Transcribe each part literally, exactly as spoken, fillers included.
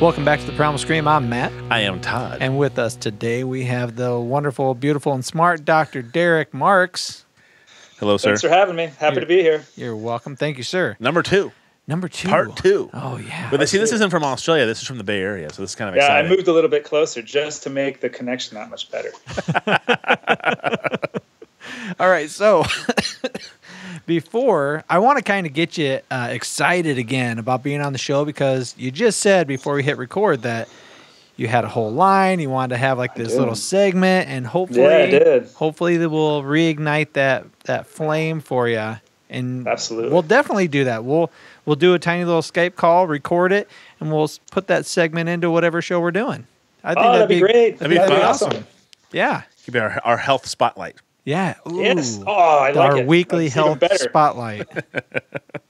Welcome back to The Primal Scream. I'm Matt. I am Todd. And with us today, we have the wonderful, beautiful, and smart Doctor Derek Marks. Hello, sir. Thanks for having me. Happy you're, to be here. You're welcome. Thank you, sir. Number two. Number two. Part two. Oh, yeah. But see, two. This isn't from Australia. This is from the Bay Area, so this is kind of yeah, exciting. Yeah, I moved a little bit closer just to make the connection that much better. All right, so... Before, I want to kind of get you uh, excited again about being on the show, because you just said before we hit record that you had a whole line, you wanted to have like this little segment, and hopefully, yeah, I did. hopefully, that will reignite that that flame for you. And absolutely, we'll definitely do that. We'll we'll do a tiny little Skype call, record it, and we'll put that segment into whatever show we're doing. I think oh, that'd, that'd be, be great. That'd be, that'd be awesome. awesome. Yeah, could be our our health spotlight. Yeah. Ooh. Yes. Oh, I like Our it. Our weekly health spotlight.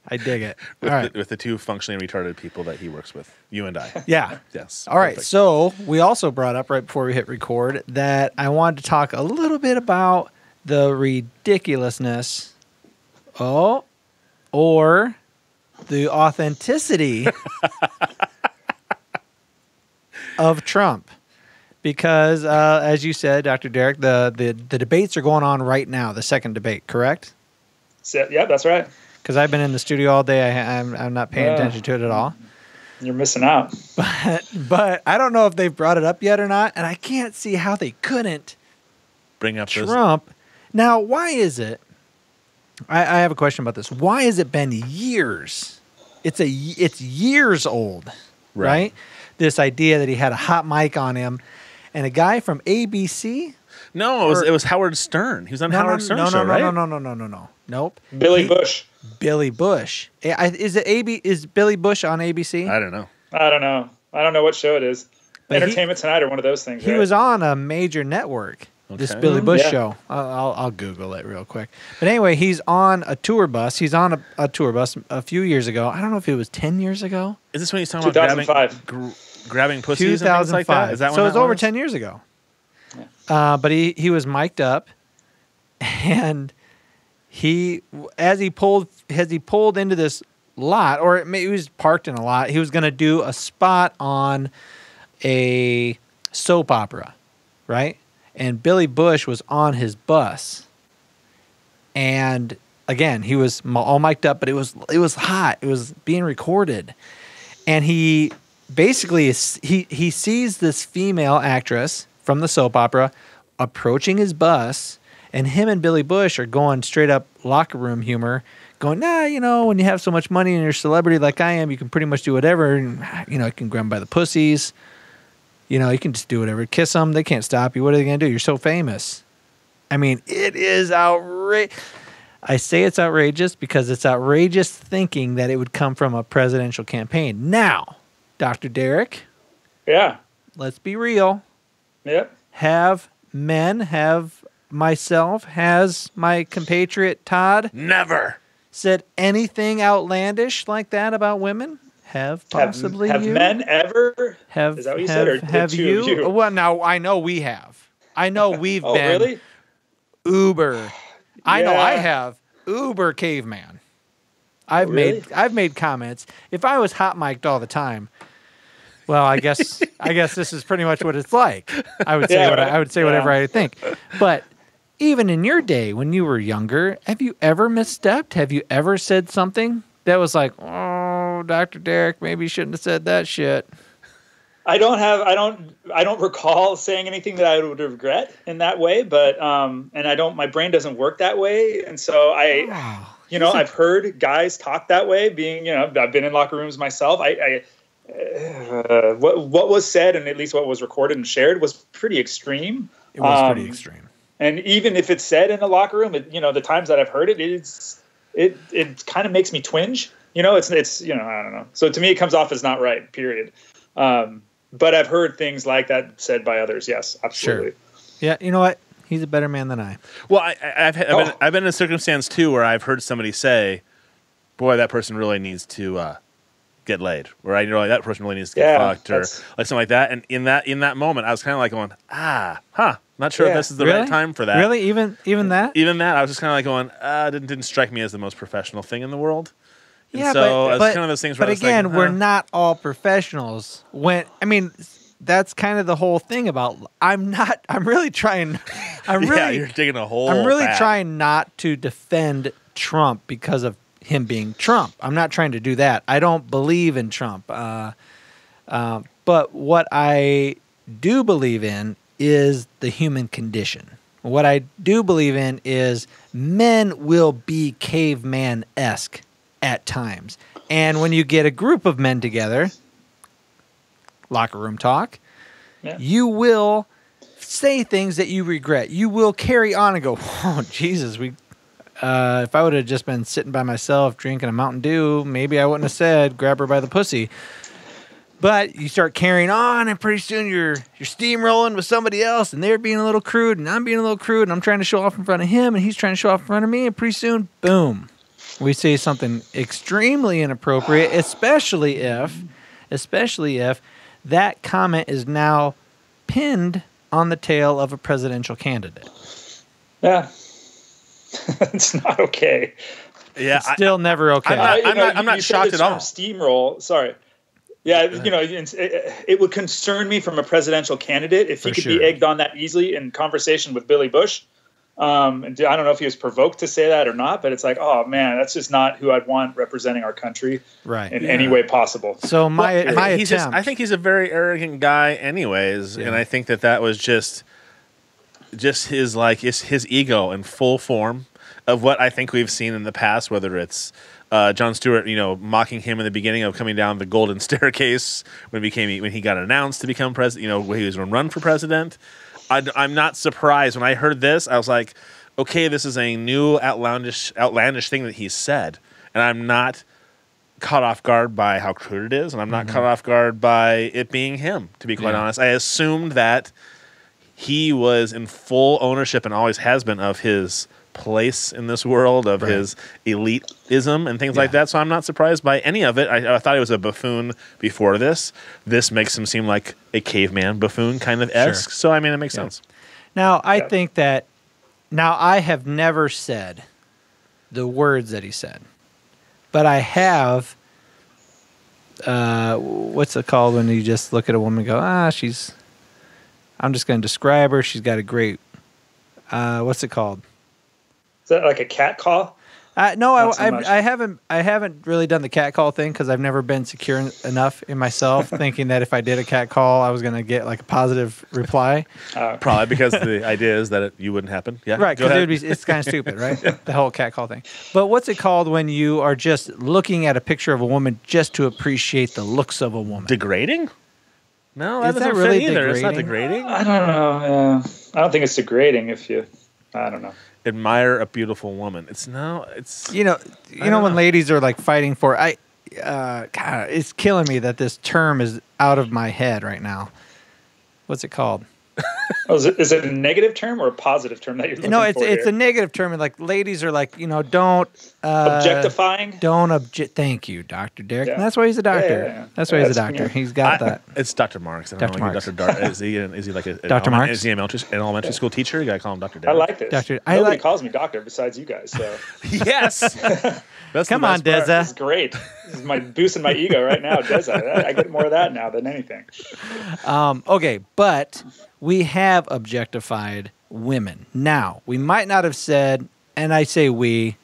I dig it. With, All right. the, with the two functionally retarded people that he works with, you and I. Yeah. Yes. All right. Perfect. So we also brought up right before we hit record that I wanted to talk a little bit about the ridiculousness oh, or the authenticity of Trump. Because, uh, as you said, Doctor Derek, the, the, the debates are going on right now, the second debate, correct? So, yeah, that's right. Because I've been in the studio all day. I, I'm, I'm not paying uh, attention to it at all. You're missing out. But, but I don't know if they've brought it up yet or not, and I can't see how they couldn't bring up Trump. Those. Now, why is it? I, I have a question about this. Why has it been years? It's, a, it's years old, right? right? This idea that he had a hot mic on him. And a guy from A B C? No, it was, or, it was Howard Stern. He was on no, Howard no, Stern no, no, show, no, right? No, no, no, no, no, no, nope. Billy he, Bush. Billy Bush. Is it A B? Is Billy Bush on A B C? I don't know. I don't know. I don't know what show it is. But Entertainment he, Tonight or one of those things. He right? was on a major network. Okay. This Billy Bush yeah. show. I'll, I'll, I'll Google it real quick. But anyway, he's on a tour bus. He's on a, a tour bus a few years ago. I don't know if it was ten years ago. Is this when he's talking about two thousand five? Grabbing, grabbing pussies and things like that? Is that so? It was over ten years ago. Yeah. Uh, but he he was mic'd up, and he as he pulled as he pulled into this lot, or it may, he was parked in a lot. He was going to do a spot on a soap opera, right? And Billy Bush was on his bus, and again he was all mic'd up, but it was it was hot. It was being recorded, and he basically he he sees this female actress from the soap opera approaching his bus, and him and Billy Bush are going straight up locker room humor, going, nah, you know, when you have so much money and you're a celebrity like I am, you can pretty much do whatever, and you know, you can grab them by the pussies. You know, you can just do whatever. Kiss them. They can't stop you. What are they going to do? You're so famous. I mean, it is outrageous. I say it's outrageous because it's outrageous thinking that it would come from a presidential campaign. Now, Doctor Derek. Yeah. Let's be real. Yep. Have men, have myself, has my compatriot Todd. Never. Said anything outlandish like that about women? Have possibly have, have you? men ever? Have, Is that what you have, said? Or have you? you? Well, now I know we have. I know we've oh, been really? Uber. Yeah. I know I have Uber caveman. I've oh, really? made I've made comments. If I was hot mic'd all the time, well, I guess I guess this is pretty much what it's like. I would say yeah, what right. I, I would say yeah. whatever I think. But even in your day when you were younger, have you ever misstepped? Have you ever said something that was like, oh, Doctor Derek, maybe you shouldn't have said that shit? I don't have, I don't, I don't recall saying anything that I would regret in that way, but, um, and I don't, my brain doesn't work that way. And so I, wow. you know, I've heard guys talk that way being, you know, I've been in locker rooms myself. I, I uh, what, what was said and at least what was recorded and shared was pretty extreme. It was um, pretty extreme. And even if it's said in a locker room, it, you know, the times that I've heard it, it's, It it kind of makes me twinge, you know. It's it's you know I don't know. So to me, it comes off as not right. Period. Um, but I've heard things like that said by others. Yes, absolutely. Sure. Yeah, you know what? He's a better man than I. Well, I, I've I've, oh. been, I've been in a circumstance too where I've heard somebody say, "Boy, that person really needs to uh, get laid," or "I know that person really needs to get yeah, fucked," or like something like that. And in that in that moment, I was kind of like going, "Ah, huh." Not sure yeah. if this is the really? right time for that. Really? Even even that? Even that. I was just kind of like going, uh, it didn't, didn't strike me as the most professional thing in the world. And yeah, so but, it's but, kind of those things where but again, like, huh. we're not all professionals. When I mean, that's kind of the whole thing about I'm not. I'm really trying. I'm really yeah, you're digging a hole. I'm really back. trying not to defend Trump because of him being Trump. I'm not trying to do that. I don't believe in Trump. Uh, uh, but what I do believe in is the human condition. What I do believe in is men will be caveman-esque at times. And when you get a group of men together, locker room talk, yeah. you will say things that you regret. You will carry on and go, oh, Jesus, we, uh, if I would have just been sitting by myself drinking a Mountain Dew, maybe I wouldn't have said, grab her by the pussy. But you start carrying on, and pretty soon you're you're steamrolling with somebody else, and they're being a little crude, and I'm being a little crude, and I'm trying to show off in front of him, and he's trying to show off in front of me, and pretty soon, boom, we say something extremely inappropriate, especially if, especially if that comment is now pinned on the tail of a presidential candidate. Yeah, it's not okay. Yeah, it's still I, never okay. I'm not, I'm not, know, I'm not you shocked at all. Steamroll, sorry. Yeah, you know, it, it would concern me from a presidential candidate if he For could sure. be egged on that easily in conversation with Billy Bush. Um, and I don't know if he was provoked to say that or not, but it's like, oh, man, that's just not who I'd want representing our country right. in yeah. any way possible. So my, well, my I, he's attempt. Just, I think he's a very arrogant guy anyways, yeah. and I think that that was just just his, like, his, his ego in full form of what I think we've seen in the past, whether it's Uh, Jon Stewart, you know, mocking him in the beginning of coming down the golden staircase when he became when he got announced to become president. You know, when he was going to run for president. I, I'm not surprised when I heard this. I was like, okay, this is a new outlandish, outlandish thing that he said, and I'm not caught off guard by how crude it is, and I'm not mm-hmm. caught off guard by it being him. To be quite yeah. honest, I assumed that he was in full ownership and always has been of his place in this world of right. his elitism and things yeah. like that. So I'm not surprised by any of it. I, I thought he was a buffoon before this. This makes him seem like a caveman buffoon kind of esque. Sure. So, I mean, it makes yeah. sense. Now, I yeah. think that now I have never said the words that he said, but I have, uh, what's it called when you just look at a woman and go, ah, she's, I'm just going to describe her. She's got a great, uh, what's it called? Is that like a cat call? Uh, no, I, so I, I haven't. I haven't really done the cat call thing because I've never been secure enough in myself, thinking that if I did a cat call, I was going to get like a positive reply. Uh, Probably because the idea is that it, you wouldn't happen. Yeah, right. Because it would be. It's kind of stupid, right? yeah. The whole cat call thing. But what's it called when you are just looking at a picture of a woman just to appreciate the looks of a woman? Degrading? No, that is doesn't that really fit either. Degrading? It's not degrading. I don't know. Yeah. I don't think it's degrading if you. I don't know. Admire a beautiful woman. It's no, it's you know, you know, know when ladies are like fighting for I, uh, God, it's killing me that this term is out of my head right now. What's it called? oh, is, it, is it a negative term or a positive term that you're looking for? No, it's it's here? a negative term. And like ladies are like you know don't uh, objectifying. Don't object. Thank you, Doctor Derek. Yeah. And that's why he's a doctor. Yeah, yeah, yeah. That's why yeah, he's a doctor. Yeah. He's got I, that. It's Doctor Marks. I don't Doctor know, Marks. Doctor Dar- is he an, is he like a Doctor Marks? Is he an elementary, an elementary yeah. school teacher? You gotta call him Doctor Derek. I like this. Doctor, I nobody like, calls me doctor besides you guys. So yes, that's come on, Deza. This is great. This is my boosting my ego right now, Deza. I get more of that now than anything. Um. Okay, but. We have objectified women. Now, we might not have said, and I say we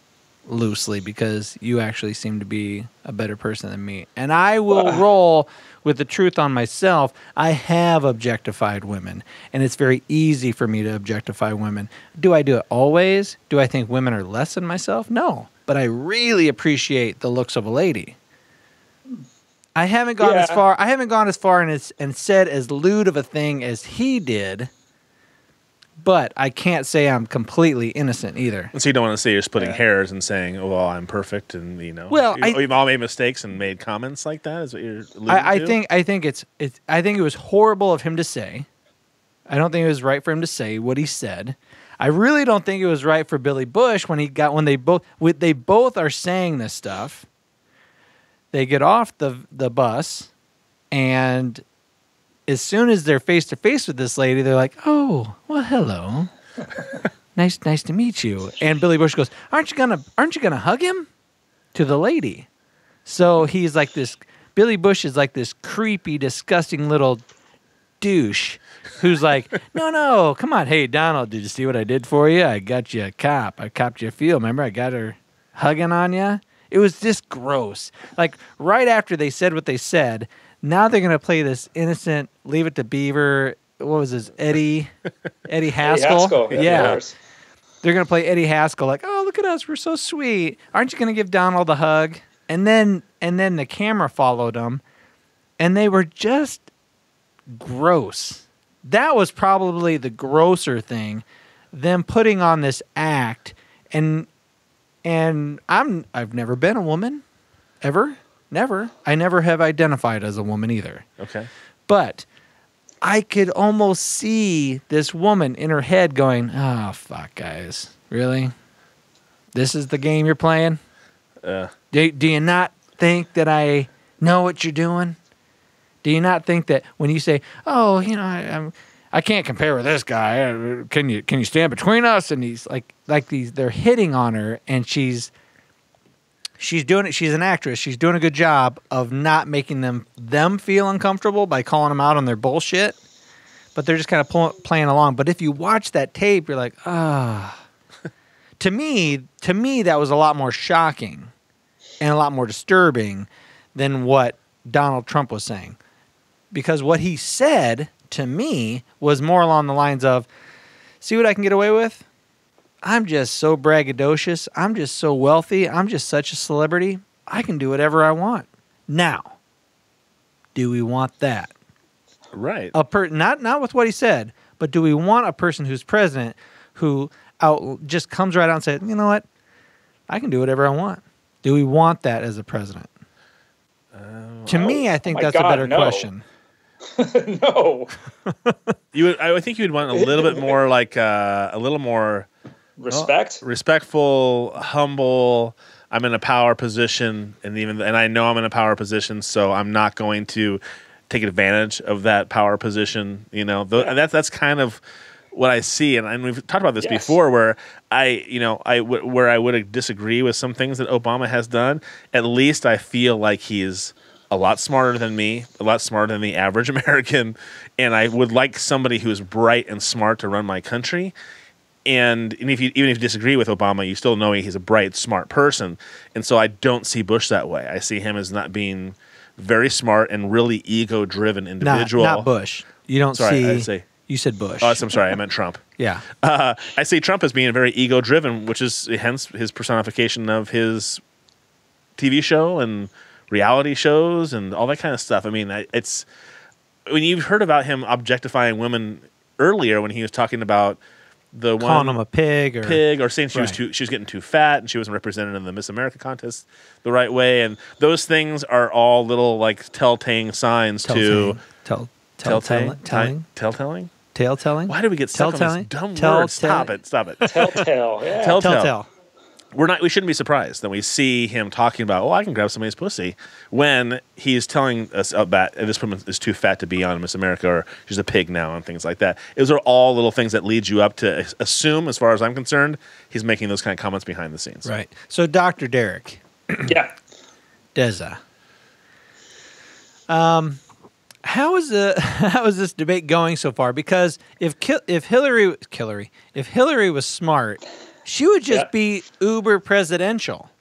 loosely because you actually seem to be a better person than me. And I will roll with the truth on myself. I have objectified women, and it's very easy for me to objectify women. Do I do it always? Do I think women are less than myself? No, but I really appreciate the looks of a lady. I haven't gone yeah. as far. I haven't gone as far and as, and said as lewd of a thing as he did, but I can't say I'm completely innocent either. So you don't want to say you're splitting yeah. hairs and saying, "Oh, well, I'm perfect," and you know, well, you, I, you've all made mistakes and made comments like that. Is what you're alluding I, I to? think. I think it's, it's. I think it was horrible of him to say. I don't think it was right for him to say what he said. I really don't think it was right for Billy Bush when he got when they both when they both are saying this stuff. They get off the the bus, and as soon as they're face to face with this lady, they're like, "Oh, well, hello, nice, nice to meet you." And Billy Bush goes, "Aren't you gonna, aren't you gonna hug him?" To the lady, So he's like this, Billy Bush is like this creepy, disgusting little douche who's like, no, no, come on. Hey, Donald, did you see what I did for you? I got you a cop. I copped you a feel. Remember, I got her hugging on you. It was just gross. Like, right after they said what they said, now they're going to play this innocent, leave it to Beaver. What was this? Eddie, Eddie Haskell. Eddie Haskell. Yeah. yeah. They're going to play Eddie Haskell. Like, oh, look at us. We're so sweet. Aren't you going to give Donald a hug? And then, and then the camera followed them, and they were just gross. That was probably the grosser thing, them putting on this act. And, and I'm, I've never been a woman, ever, never. I never have identified as a woman either. Okay. But I could almost see this woman in her head going, oh, fuck, guys, really? This is the game you're playing? Uh, do, do you not think that I know what you're doing? Do you not think that when you say, oh, you know, I, I'm, I can't compare with this guy. Can you can you stand between us? And he's like, like these, they're hitting on her, and she's she's doing it. She's an actress. She's doing a good job of not making them them feel uncomfortable by calling them out on their bullshit. But they're just kind of pull, playing along. But if you watch that tape, you're like, ah. Oh. to me, to me, that was a lot more shocking and a lot more disturbing than what Donald Trump was saying. Because what he said to me was more along the lines of, see what I can get away with? I'm just so braggadocious. I'm just so wealthy. I'm just such a celebrity. I can do whatever I want. Now, do we want that? Right. A per not, not with what he said, but do we want a person who's president who out just comes right out and says, you know what? I can do whatever I want. Do we want that as a president? Uh, to me, I think oh that's God, a better no. question. no. you would, I think you would want a little bit more like uh, a little more respect, well, respectful, humble. I'm in a power position, and even and I know I'm in a power position, so I'm not going to take advantage of that power position. You know, the, yeah. and that's that's kind of what I see, and, and we've talked about this yes. before, where I, you know, I w where I would disagree with some things that Obama has done. At least I feel like he's a lot smarter than me, a lot smarter than the average American, and I would like somebody who is bright and smart to run my country. And, and if you even if you disagree with Obama, you still know he's a bright, smart person. And so I don't see Bush that way. I see him as not being very smart and really ego-driven individual. Not, not Bush. You don't Sorry, see. I say, You said Bush. Oh, I'm sorry. I meant Trump. yeah. Uh, I see Trump as being very ego-driven, which is hence his personification of his T V show and reality shows and all that kind of stuff. I mean, it's when you've heard about him objectifying women earlier when he was talking about the one calling him a pig or pig or saying she right. was too she was getting too fat and she wasn't represented in the Miss America contest the right way, and those things are all little like telltale signs tell-tale. to tell tell telling telling tell-telling. Tale telling? Why do we get stuck on this dumb word? Stop it! Stop it! Telltale. Yeah. Telltale. Telltale. We're not. We shouldn't be surprised that we see him talking about, "Oh, I can grab somebody's pussy," when he is telling us about this woman is too fat to be on Miss America, or she's a pig now, and things like that. Those are all little things that lead you up to assume, as far as I'm concerned, he's making those kind of comments behind the scenes. Right. So, Doctor Derek. yeah. Deza. Um. How is the how is this debate going so far? Because if if Hillary Hillary if Hillary was smart, she would just yeah. be uber presidential,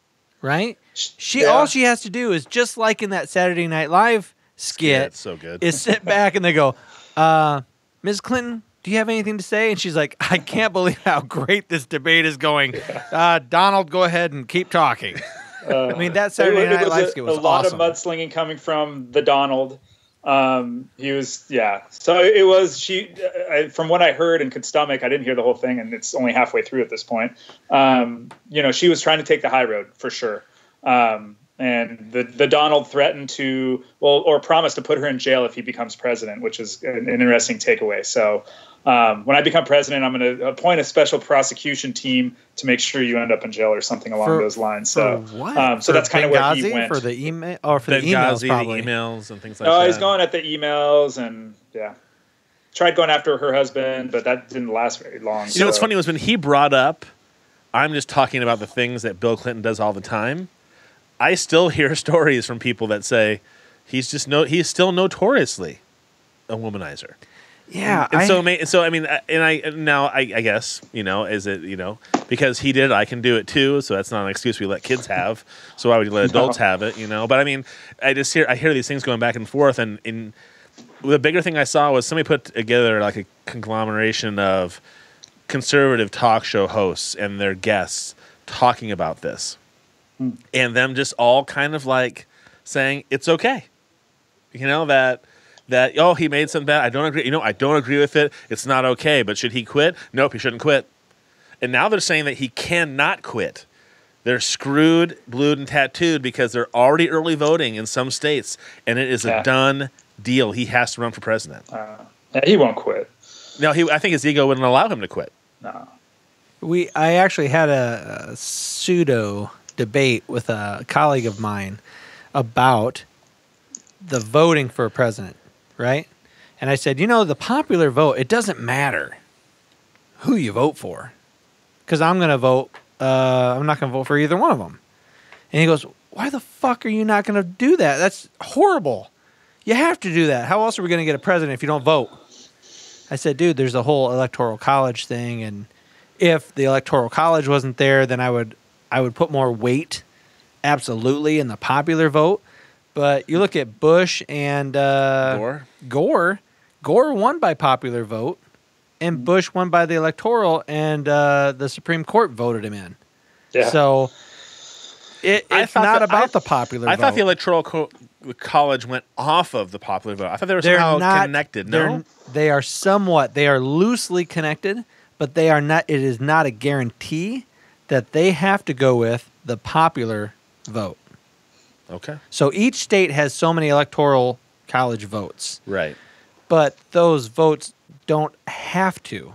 right? She yeah. all she has to do is just like in that Saturday Night Live skit. Yeah, it's so good. Is sit back and they go, uh, Miz Clinton, do you have anything to say? And she's like, I can't believe how great this debate is going. Uh, Donald, go ahead and keep talking. Uh, I mean, that Saturday Night Live skit was awesome. A lot of mudslinging coming from the Donald. Um, he was, yeah. So it was, she, I, from what I heard and could stomach, I didn't hear the whole thing and it's only halfway through at this point. Um, you know, she was trying to take the high road for sure. Um, and the, the Donald threatened to, well, or promised to put her in jail if he becomes president, which is an, an interesting takeaway. So, um, when I become president, I'm going to appoint a special prosecution team to make sure you end up in jail or something along for, those lines. So, what? Um, so for that's kind of where he went for the email or for Benghazi, the emails, probably. The emails and things like oh, that. Oh, he's going at the emails and yeah, tried going after her husband, but that didn't last very long. You so. know, what's funny was when he brought up, I'm just talking about the things that Bill Clinton does all the time. I still hear stories from people that say he's just no, he's still notoriously a womanizer. Yeah. And I, so, and so, I mean, and I, now I, I guess, you know, is it, you know, because he did, I can do it too. So that's not an excuse we let kids have. So why would you let adults no. have it, you know? But I mean, I just hear, I hear these things going back and forth. And in the bigger thing I saw was somebody put together like a conglomeration of conservative talk show hosts and their guests talking about this mm. and them just all kind of like saying, it's okay. You know, that, That, oh, he made some bad. I don't agree. You know, I don't agree with it. It's not okay. But should he quit? Nope, he shouldn't quit. And now they're saying that he cannot quit. They're screwed, blued, and tattooed because they're already early voting in some states, and it is yeah. a done deal. He has to run for president. Uh, he won't quit. No, he. I think his ego wouldn't allow him to quit. No. We. I actually had a, a pseudo debate with a colleague of mine about the voting for a president. Right? And I said, you know, the popular vote, it doesn't matter who you vote for because I'm going to vote, uh, I'm not going to vote for either one of them. And he goes, why the fuck are you not going to do that? That's horrible. You have to do that. How else are we going to get a president if you don't vote? I said, dude, there's the whole electoral college thing. And if the electoral college wasn't there, then I would, I would put more weight absolutely in the popular vote. But you look at Bush and uh, Gore. Gore. Gore won by popular vote, and Bush won by the electoral, and uh, the Supreme Court voted him in. Yeah. So it, it's not the, about I, the popular I vote. I thought the electoral co college went off of the popular vote. I thought they were they're somehow not, connected. No? They are somewhat. They are loosely connected, but they are not. It is not a guarantee that they have to go with the popular vote. Okay. So each state has so many electoral college votes. Right. But those votes don't have to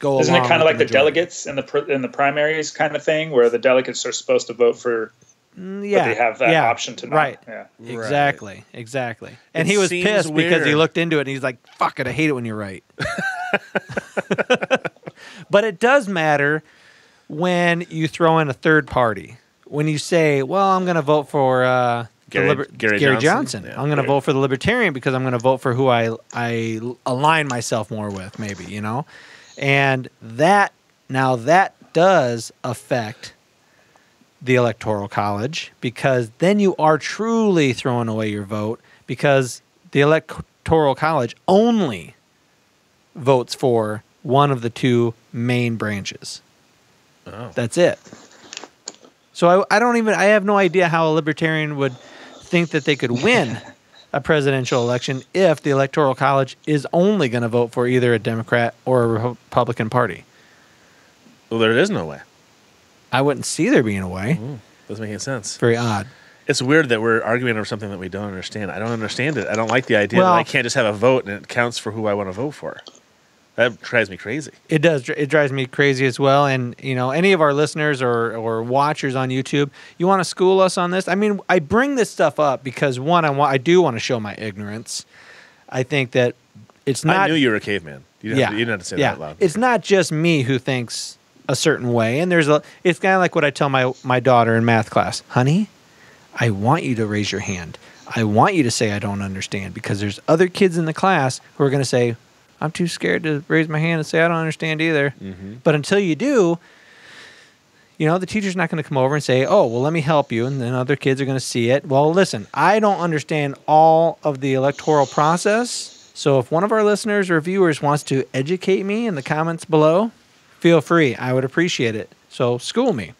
go Isn't along it kind of like the, the delegates in the pr in the primaries kind of thing where the delegates are supposed to vote for yeah, but they have that yeah, option to not. Right. Yeah. Exactly. Exactly. And it he was pissed weird. because he looked into it and he's like, "Fuck it, I hate it when you're right." But it does matter when you throw in a third party. When you say, well, I'm going to vote for uh, Gary, Gary, Gary Johnson, Johnson. Yeah, I'm going to vote for the Libertarian because I'm going to vote for who I, I align myself more with, maybe, you know? And that, now that does affect the Electoral College because then you are truly throwing away your vote because the Electoral College only votes for one of the two main branches. Oh. That's it. So I, I don't even, I have no idea how a Libertarian would think that they could win a presidential election if the Electoral College is only going to vote for either a Democrat or a Republican party. Well, there is no way. I wouldn't see there being a way. Mm, doesn't make any sense. Very odd. It's weird that we're arguing over something that we don't understand. I don't understand it. I don't like the idea well, that I can't just have a vote and it counts for who I want to vote for. That drives me crazy. It does. It drives me crazy as well. And, you know, any of our listeners or, or watchers on YouTube, you want to school us on this? I mean, I bring this stuff up because, one, I, want, I do want to show my ignorance. I think that it's not... I knew you were a caveman. You didn't, yeah, have, to, you didn't have to say yeah. that loud. It's not just me who thinks a certain way. And there's a, it's kind of like what I tell my, my daughter in math class. Honey, I want you to raise your hand. I want you to say I don't understand because there's other kids in the class who are going to say... I'm too scared to raise my hand and say I don't understand either. Mm-hmm. But until you do, you know, the teacher's not going to come over and say, oh, well, let me help you. And then other kids are going to see it. Well, listen, I don't understand all of the electoral process. So if one of our listeners or viewers wants to educate me in the comments below, feel free. I would appreciate it. So school me.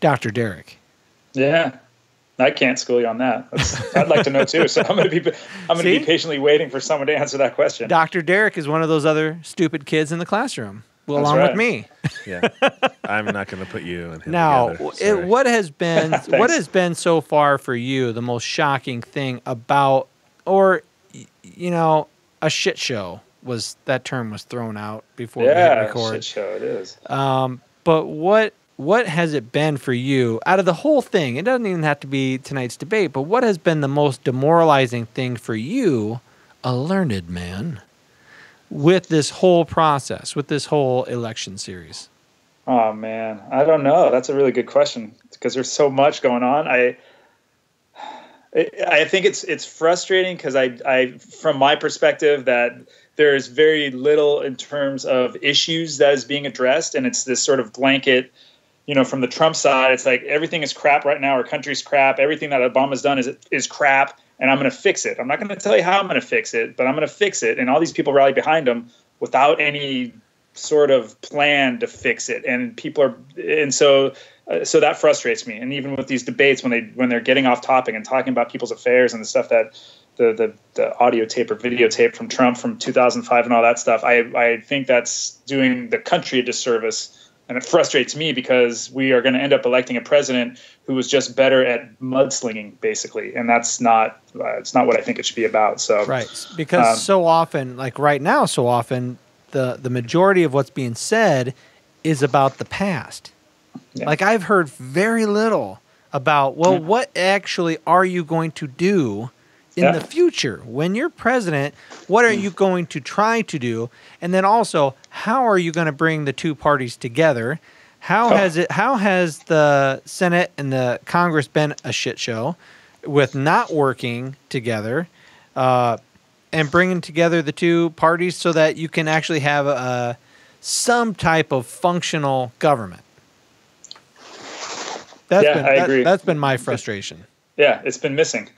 Doctor Derek. Yeah. I can't school you on that. That's, I'd like to know too. So I'm going to be, I'm going to be patiently waiting for someone to answer that question. Doctor Derek is one of those other stupid kids in the classroom, well, along right. with me. Yeah, I'm not going to put you in him now. It, what has been what has been so far for you the most shocking thing about, or you know, a shit show was that term was thrown out before yeah, we hit record. Yeah, shit show it is. Um, but what. What has it been for you out of the whole thing? It doesn't even have to be tonight's debate, but what has been the most demoralizing thing for you, a learned man, with this whole process, with this whole election series? Oh, man. I don't know. That's a really good question because there's so much going on. I I think it's it's frustrating because I, I, from my perspective, that there is very little in terms of issues that is being addressed. And it's this sort of blanket, you know, from the Trump side, it's like everything is crap right now. Our country's crap. Everything that Obama's done is is crap. And I'm going to fix it. I'm not going to tell you how I'm going to fix it, but I'm going to fix it. And all these people rally behind him without any sort of plan to fix it. And people are, and so, uh, so that frustrates me. And even with these debates, when they, when they're getting off topic and talking about people's affairs and the stuff that the, the, the audio tape or videotape from Trump from two thousand five and all that stuff, I, I think that's doing the country a disservice. And it frustrates me because we are going to end up electing a president who was just better at mudslinging, basically. And that's not, uh, it's not what I think it should be about. So, right. Because um, so often, like right now, so often, the, the majority of what's being said is about the past. Yeah. Like I've heard very little about, well, yeah. what actually are you going to do in yeah. the future when you're president? What are you going to try to do? And then also, how are you going to bring the two parties together? How oh. has it, how has the Senate and the Congress been a shit show with not working together? Uh, And bringing together the two parties so that you can actually have a, some type of functional government. That's yeah, been, I that, agree. That's been my frustration. Yeah, it's been missing.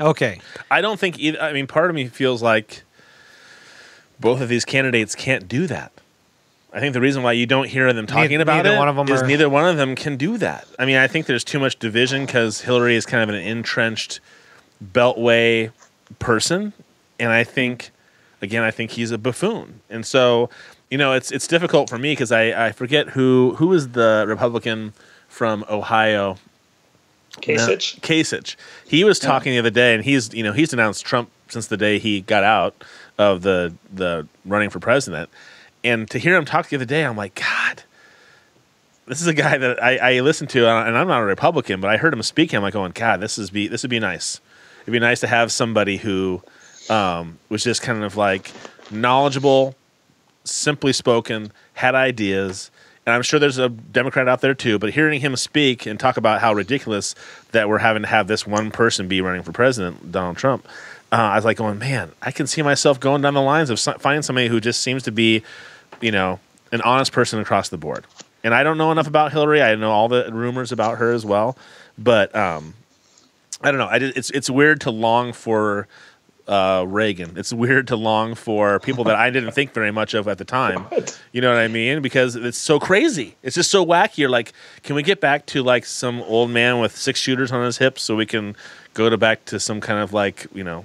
Okay. I don't think either, I mean, part of me feels like both of these candidates can't do that. I think the reason why you don't hear them talking neither, about neither it one of them is are... neither one of them can do that. I mean, I think there's too much division because Hillary is kind of an entrenched beltway person, and I think, again, I think he's a buffoon, and so you know it's it's difficult for me because I I forget who who is the Republican from Ohio, Kasich. No, Kasich. He was talking yeah. the other day, and he's you know he's denounced Trump since the day he got out of the the running for president, and to hear him talk the other day, I'm like, God, this is a guy that I I listen to, and I'm not a Republican, but I heard him speak, and I'm like, oh, God, this is be this would be nice. It'd be nice to have somebody who um, was just kind of like knowledgeable, simply spoken, had ideas. And I'm sure there's a Democrat out there too, but hearing him speak and talk about how ridiculous that we're having to have this one person be running for president, Donald Trump, uh, I was like going, man, I can see myself going down the lines of finding somebody who just seems to be, you know, an honest person across the board. And I don't know enough about Hillary. I know all the rumors about her as well, but um, – I don't know. I just, it's it's weird to long for uh, Reagan. It's weird to long for people that I didn't think very much of at the time. What? You know what I mean? Because it's so crazy. It's just so wacky. You're like, can we get back to like some old man with six shooters on his hips so we can go to back to some kind of like, you know,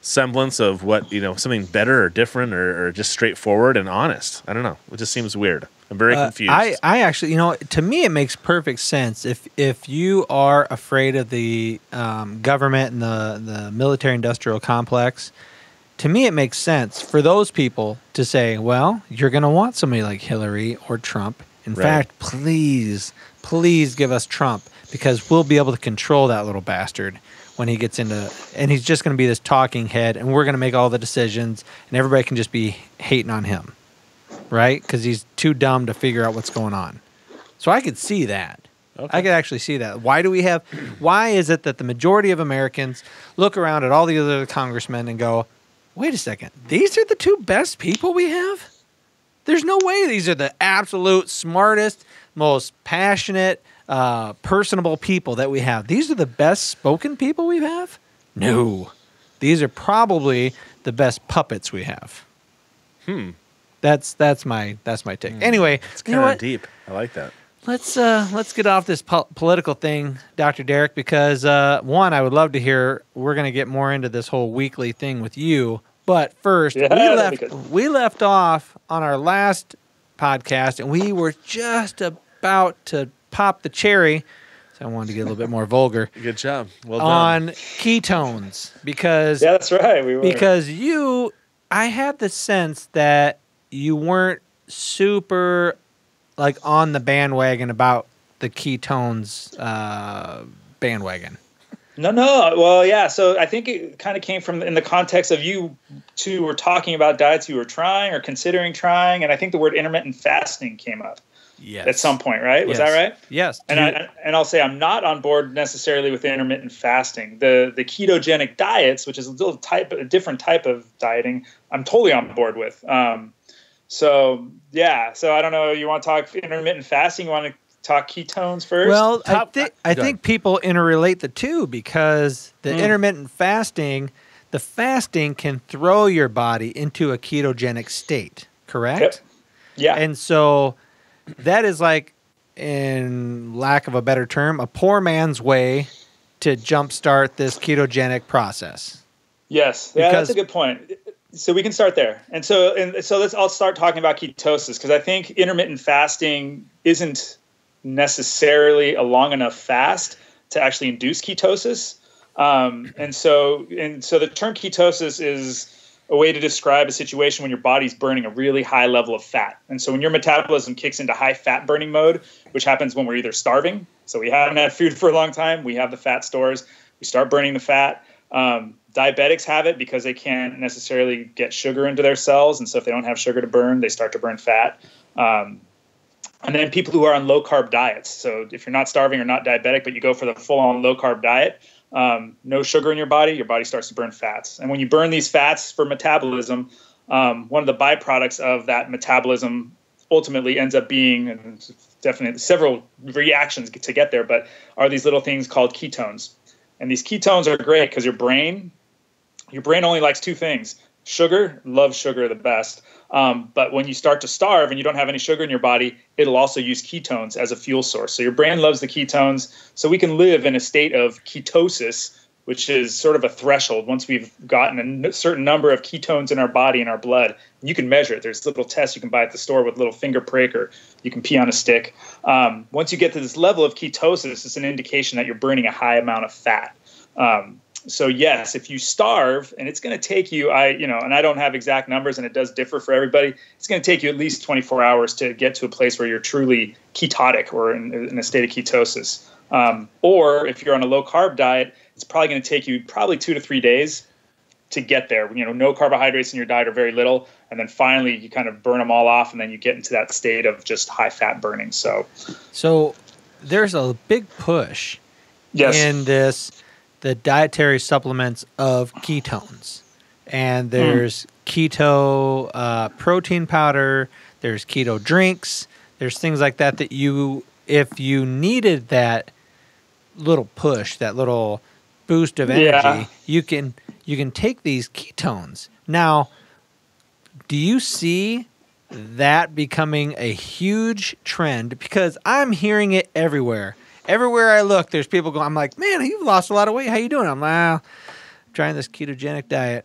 semblance of what, you know, something better or different or, or just straightforward and honest. I don't know. It just seems weird. I'm very uh, confused. I, I actually, you know, to me it makes perfect sense. If if you are afraid of the um, government and the, the military-industrial complex, to me it makes sense for those people to say, well, you're going to want somebody like Hillary or Trump. In right. fact, please, please give us Trump because we'll be able to control that little bastard when he gets into – and he's just going to be this talking head and we're going to make all the decisions and everybody can just be hating on him. Right? Because he's too dumb to figure out what's going on. So I could see that. Okay. I could actually see that. Why do we have, why is it that the majority of Americans look around at all the other congressmen and go, wait a second, these are the two best people we have? There's no way these are the absolute smartest, most passionate, uh, personable people that we have. These are the best spoken people we have? No. These are probably the best puppets we have. Hmm. That's that's my that's my take. Anyway, it's kind of deep. I like that. Let's uh, let's get off this po political thing, Doctor Derek, because uh, one, I would love to hear. We're going to get more into this whole weekly thing with you, but first, yeah, we left we left off on our last podcast, and we were just about to pop the cherry. I wanted to get a little bit more vulgar. Good job. Well done. On ketones, because yeah, that's right. We were. Because you, I had the sense that you weren't super like on the bandwagon about the ketones uh, bandwagon. No, no. Well, yeah. So I think it kind of came from in the context of you two were talking about diets you were trying or considering trying. And I think the word intermittent fasting came up yes. at some point, right? Was yes. that right? Yes. And, I, and I'll say I'm not on board necessarily with intermittent fasting. The the ketogenic diets, which is a little type, a different type of dieting, I'm totally on board with. Um, so, yeah. So I don't know. You want to talk intermittent fasting? You want to talk ketones first? Well, I think I think people interrelate the two because the mm. intermittent fasting, the fasting can throw your body into a ketogenic state, correct? Yep. Yeah. And so that is like, in lack of a better term, a poor man's way to jumpstart this ketogenic process. Yes, yeah, that's a good point. So we can start there. And so and so let's I'll start talking about ketosis because I think intermittent fasting isn't necessarily a long enough fast to actually induce ketosis. Um, and so and so the term ketosis is a way to describe a situation when your body's burning a really high level of fat. And so when your metabolism kicks into high fat burning mode, which happens when we're either starving, so we haven't had food for a long time, we have the fat stores, we start burning the fat. Um, diabetics have it because they can't necessarily get sugar into their cells. And so if they don't have sugar to burn, they start to burn fat. Um, And then people who are on low-carb diets. So if you're not starving or not diabetic, but you go for the full-on low-carb diet, um, no sugar in your body, your body starts to burn fats. And when you burn these fats for metabolism, um, one of the byproducts of that metabolism ultimately ends up being, and definitely several reactions to get there, but are these little things called ketones. And these ketones are great because your brain, your brain only likes two things. Sugar, love sugar the best. Um, but when you start to starve and you don't have any sugar in your body, it'll also use ketones as a fuel source. So your brain loves the ketones. So we can live in a state of ketosis, which is sort of a threshold. Once we've gotten a certain number of ketones in our body, in our blood, you can measure it. There's little tests you can buy at the store with a little finger prick, or you can pee on a stick. Um, once you get to this level of ketosis, it's an indication that you're burning a high amount of fat. Um, So yes, if you starve, and it's going to take you, I, you know, and I don't have exact numbers, and it does differ for everybody. It's going to take you at least twenty-four hours to get to a place where you're truly ketotic or in, in a state of ketosis. Um, or if you're on a low carb diet, it's probably going to take you probably two to three days to get there. You know, no carbohydrates in your diet or very little, and then finally you kind of burn them all off, and then you get into that state of just high fat burning. So, so there's a big push yes. in this. The dietary supplements of ketones. And there's mm. keto uh, protein powder, there's keto drinks, there's things like that that you, if you needed that little push, that little boost of energy, yeah. you can you can take these ketones. Now, do you see that becoming a huge trend? Because I'm hearing it everywhere. Everywhere I look, there's people going, I'm like, man, you've lost a lot of weight. How you doing? I'm like, ah, I'm trying this ketogenic diet.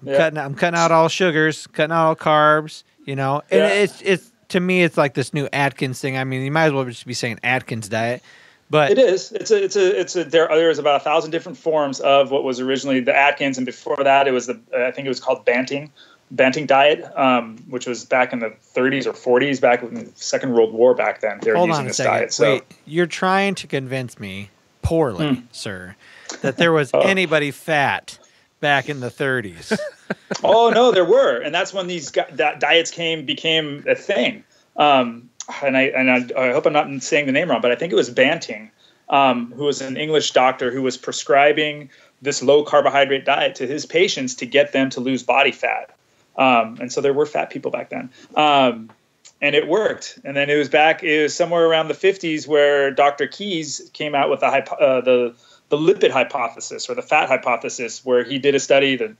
I'm yeah. cutting I'm cutting out all sugars, cutting out all carbs, you know. And yeah. it's it's to me it's like this new Atkins thing. I mean, you might as well just be saying Atkins diet. But it is. It's a it's a it's a there there is about a thousand different forms of what was originally the Atkins, and before that it was the I think it was called Banting. Banting diet, um, which was back in the thirties or forties, back in the Second World War back then. They were Hold using on a this second. diet. So. Wait, you're trying to convince me, poorly, mm. sir, that there was oh. anybody fat back in the thirties. Oh, no, there were. And that's when these that diets came became a thing. Um, and I, and I, I hope I'm not saying the name wrong, but I think it was Banting, um, who was an English doctor who was prescribing this low-carbohydrate diet to his patients to get them to lose body fat. Um, and so there were fat people back then, um, and it worked. And then it was back, it was somewhere around the fifties where Doctor Keyes came out with the, uh, the, the lipid hypothesis or the fat hypothesis, where he did a study that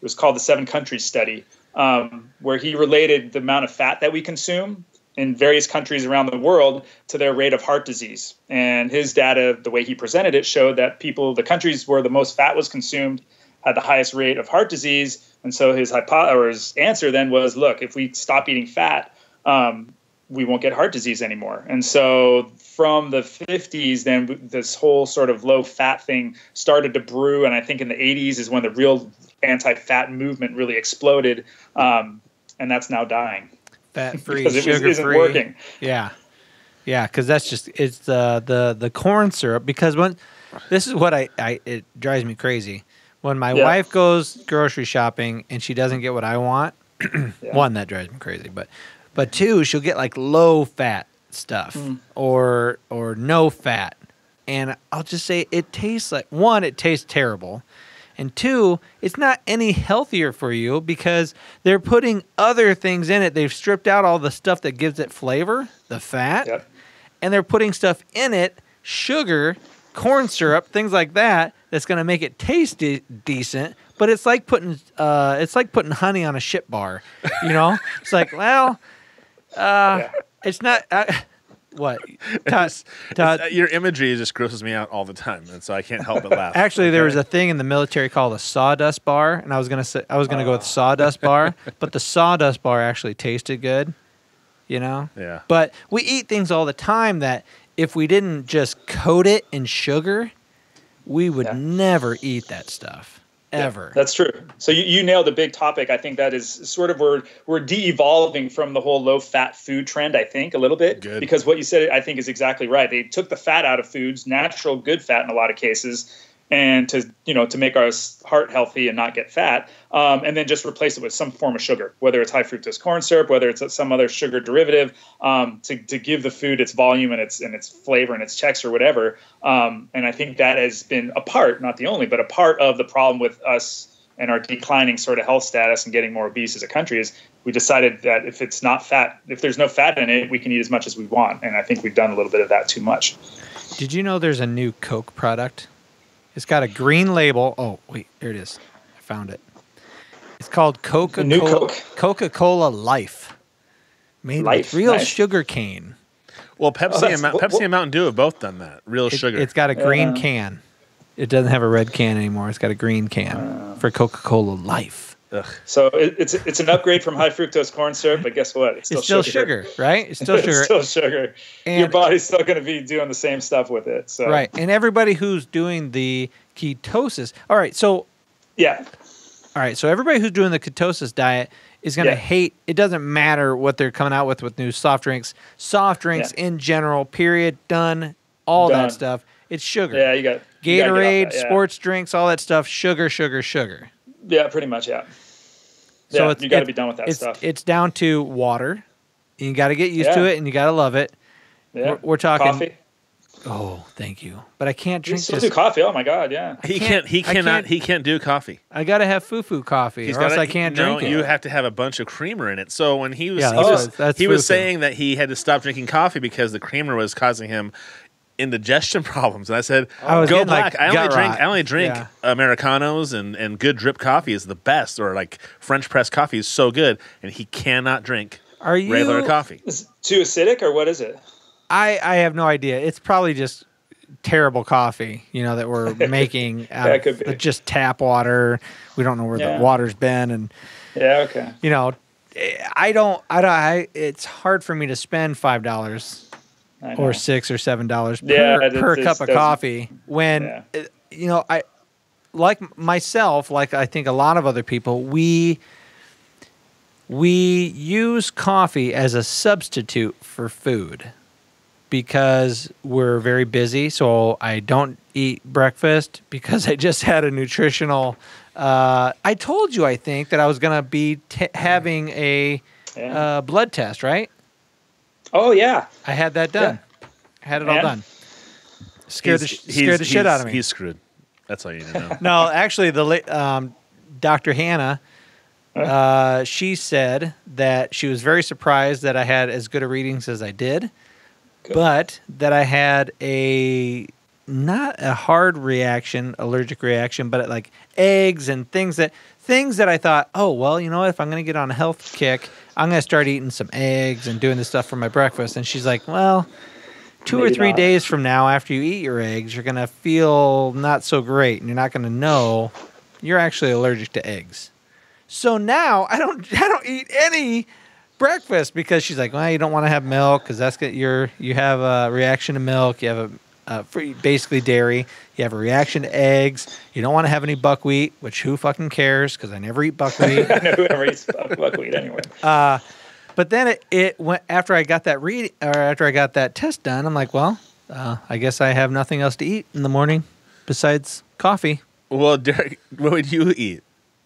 was called the Seven Countries Study, um, where he related the amount of fat that we consume in various countries around the world to their rate of heart disease. And his data, the way he presented it, showed that people, the countries where the most fat was consumed had the highest rate of heart disease. And so his hypo or his answer then was, look, if we stop eating fat, um, we won't get heart disease anymore. And so from the fifties, then this whole sort of low fat thing started to brew. And I think in the eighties is when the real anti-fat movement really exploded. Um, and that's now dying. Fat-free, sugar-free. Because it isn't working. Yeah. Yeah, because that's just, it's uh, the, the corn syrup. Because when This is what I, I it drives me crazy. When my yeah. wife goes grocery shopping and she doesn't get what I want, yeah. one, that drives me crazy. But but two, she'll get like low fat stuff mm. or or no fat. And I'll just say it tastes like, one, it tastes terrible. And two, it's not any healthier for you because they're putting other things in it. They've stripped out all the stuff that gives it flavor, the fat, yep. and they're putting stuff in it, sugar, corn syrup, things like that, that's going to make it taste de- decent. But it's like putting uh, it's like putting honey on a shit bar, you know? It's like, well, uh, yeah. it's not... I, What? Ta- it's, ta- it's, your imagery just grosses me out all the time, and so I can't help but laugh. Actually, okay. there was a thing in the military called a sawdust bar, and I was gonna say I was gonna uh. go with sawdust bar, but the sawdust bar actually tasted good, you know. Yeah. But we eat things all the time that if we didn't just coat it in sugar, we would yeah. never eat that stuff. Ever. Yeah, that's true. So you, you nailed a big topic. I think that is sort of where we're de-evolving from the whole low-fat food trend, I think, a little bit. Good. Because what you said, I think, is exactly right. They took the fat out of foods, natural good fat in a lot of cases, and to you know to make our heart healthy and not get fat, um, and then just replace it with some form of sugar, whether it's high fructose corn syrup, whether it's some other sugar derivative, um, to, to give the food its volume and its and its flavor and its texture, whatever. Um, and I think that has been a part, not the only, but a part of the problem with us and our declining sort of health status and getting more obese as a country is we decided that if it's not fat, if there's no fat in it, we can eat as much as we want. And I think we've done a little bit of that too much. Did you know there's a new Coke product? It's got a green label. Oh, wait, there it is. I found it. It's called Coca-Cola, new Coke. Coca-Cola Life. Made Life, with real nice. Sugar cane. Well, Pepsi, oh, and, Ma- Pepsi and Mountain Dew have both done that. Real it, sugar. It's got a green yeah. can. It doesn't have a red can anymore. It's got a green can uh, for Coca-Cola Life. Ugh. So it, it's it's an upgrade from high fructose corn syrup, but guess what? It's still, it's still sugar. sugar, right? It's still sugar. It's still sugar. And your body's still going to be doing the same stuff with it. So. Right. And everybody who's doing the ketosis. All right. So yeah. All right. So everybody who's doing the ketosis diet is going to yeah. hate. It doesn't matter what they're coming out with with new soft drinks. Soft drinks yeah. in general. Period. Done. All Done. that stuff. It's sugar. Yeah. You got Gatorade, you that, yeah. sports drinks, all that stuff. Sugar. Sugar. Sugar. Yeah, pretty much, yeah. So yeah, it's, you got to be done with that it's, stuff. It's down to water. You got to get used yeah. to it, and you got to love it. Yeah. We're, we're talking coffee. Oh, thank you. But I can't drink. You still this. do coffee? Oh my god, yeah. He can't. He cannot. Can't, he can't do coffee. I got to have fufu coffee, He's or gotta, else I can't he, drink no, it. You have to have a bunch of creamer in it. So when he was, yeah, he, oh, was that's he was saying that he had to stop drinking coffee because the creamer was causing him indigestion problems, and I said, I was "Go black." Like I, only drink, I only drink. I only drink Americanos, and and good drip coffee is the best, or like French press coffee is so good. And he cannot drink Are you, regular coffee. Is it too acidic, or what is it? I I have no idea. It's probably just terrible coffee, you know, that we're making out that of could be. Just tap water. We don't know where yeah. the water's been, and yeah, okay, you know, I don't, I don't. I, it's hard for me to spend five dollars. Or six or seven dollars yeah, per, per cup of coffee. When yeah. you know, I like myself, like I think a lot of other people, we we use coffee as a substitute for food because we're very busy. So I don't eat breakfast because I just had a nutritional. Uh, I told you, I think, that I was gonna be t- having a yeah. uh, blood test, right? Oh, yeah. I had that done. Yeah. I had it and all done. Scared the, scared the shit out of me. He's screwed. That's all you need to know. No, actually, the um, Doctor Hannah, uh, she said that she was very surprised that I had as good a readings as I did, good. but that I had a, not a hard reaction, allergic reaction, but like eggs and things that, things that I thought, oh, well, you know what, if I'm going to get on a health kick, I'm going to start eating some eggs and doing this stuff for my breakfast. And she's like, well, two Maybe or three not. days from now after you eat your eggs, you're going to feel not so great and you're not going to know you're actually allergic to eggs. So now I don't I don't eat any breakfast because she's like, well, you don't want to have milk because that's good. You're, you have a reaction to milk. You have a Uh, free, basically dairy. You have a reaction to eggs. You don't want to have any buckwheat, which who fucking cares? Because I never eat buckwheat. I know whoever eats buckwheat anyway. Uh, but then it, it went after I got that read or after I got that test done. I'm like, well, uh, I guess I have nothing else to eat in the morning. besides coffee. Well, Derek, what would you eat?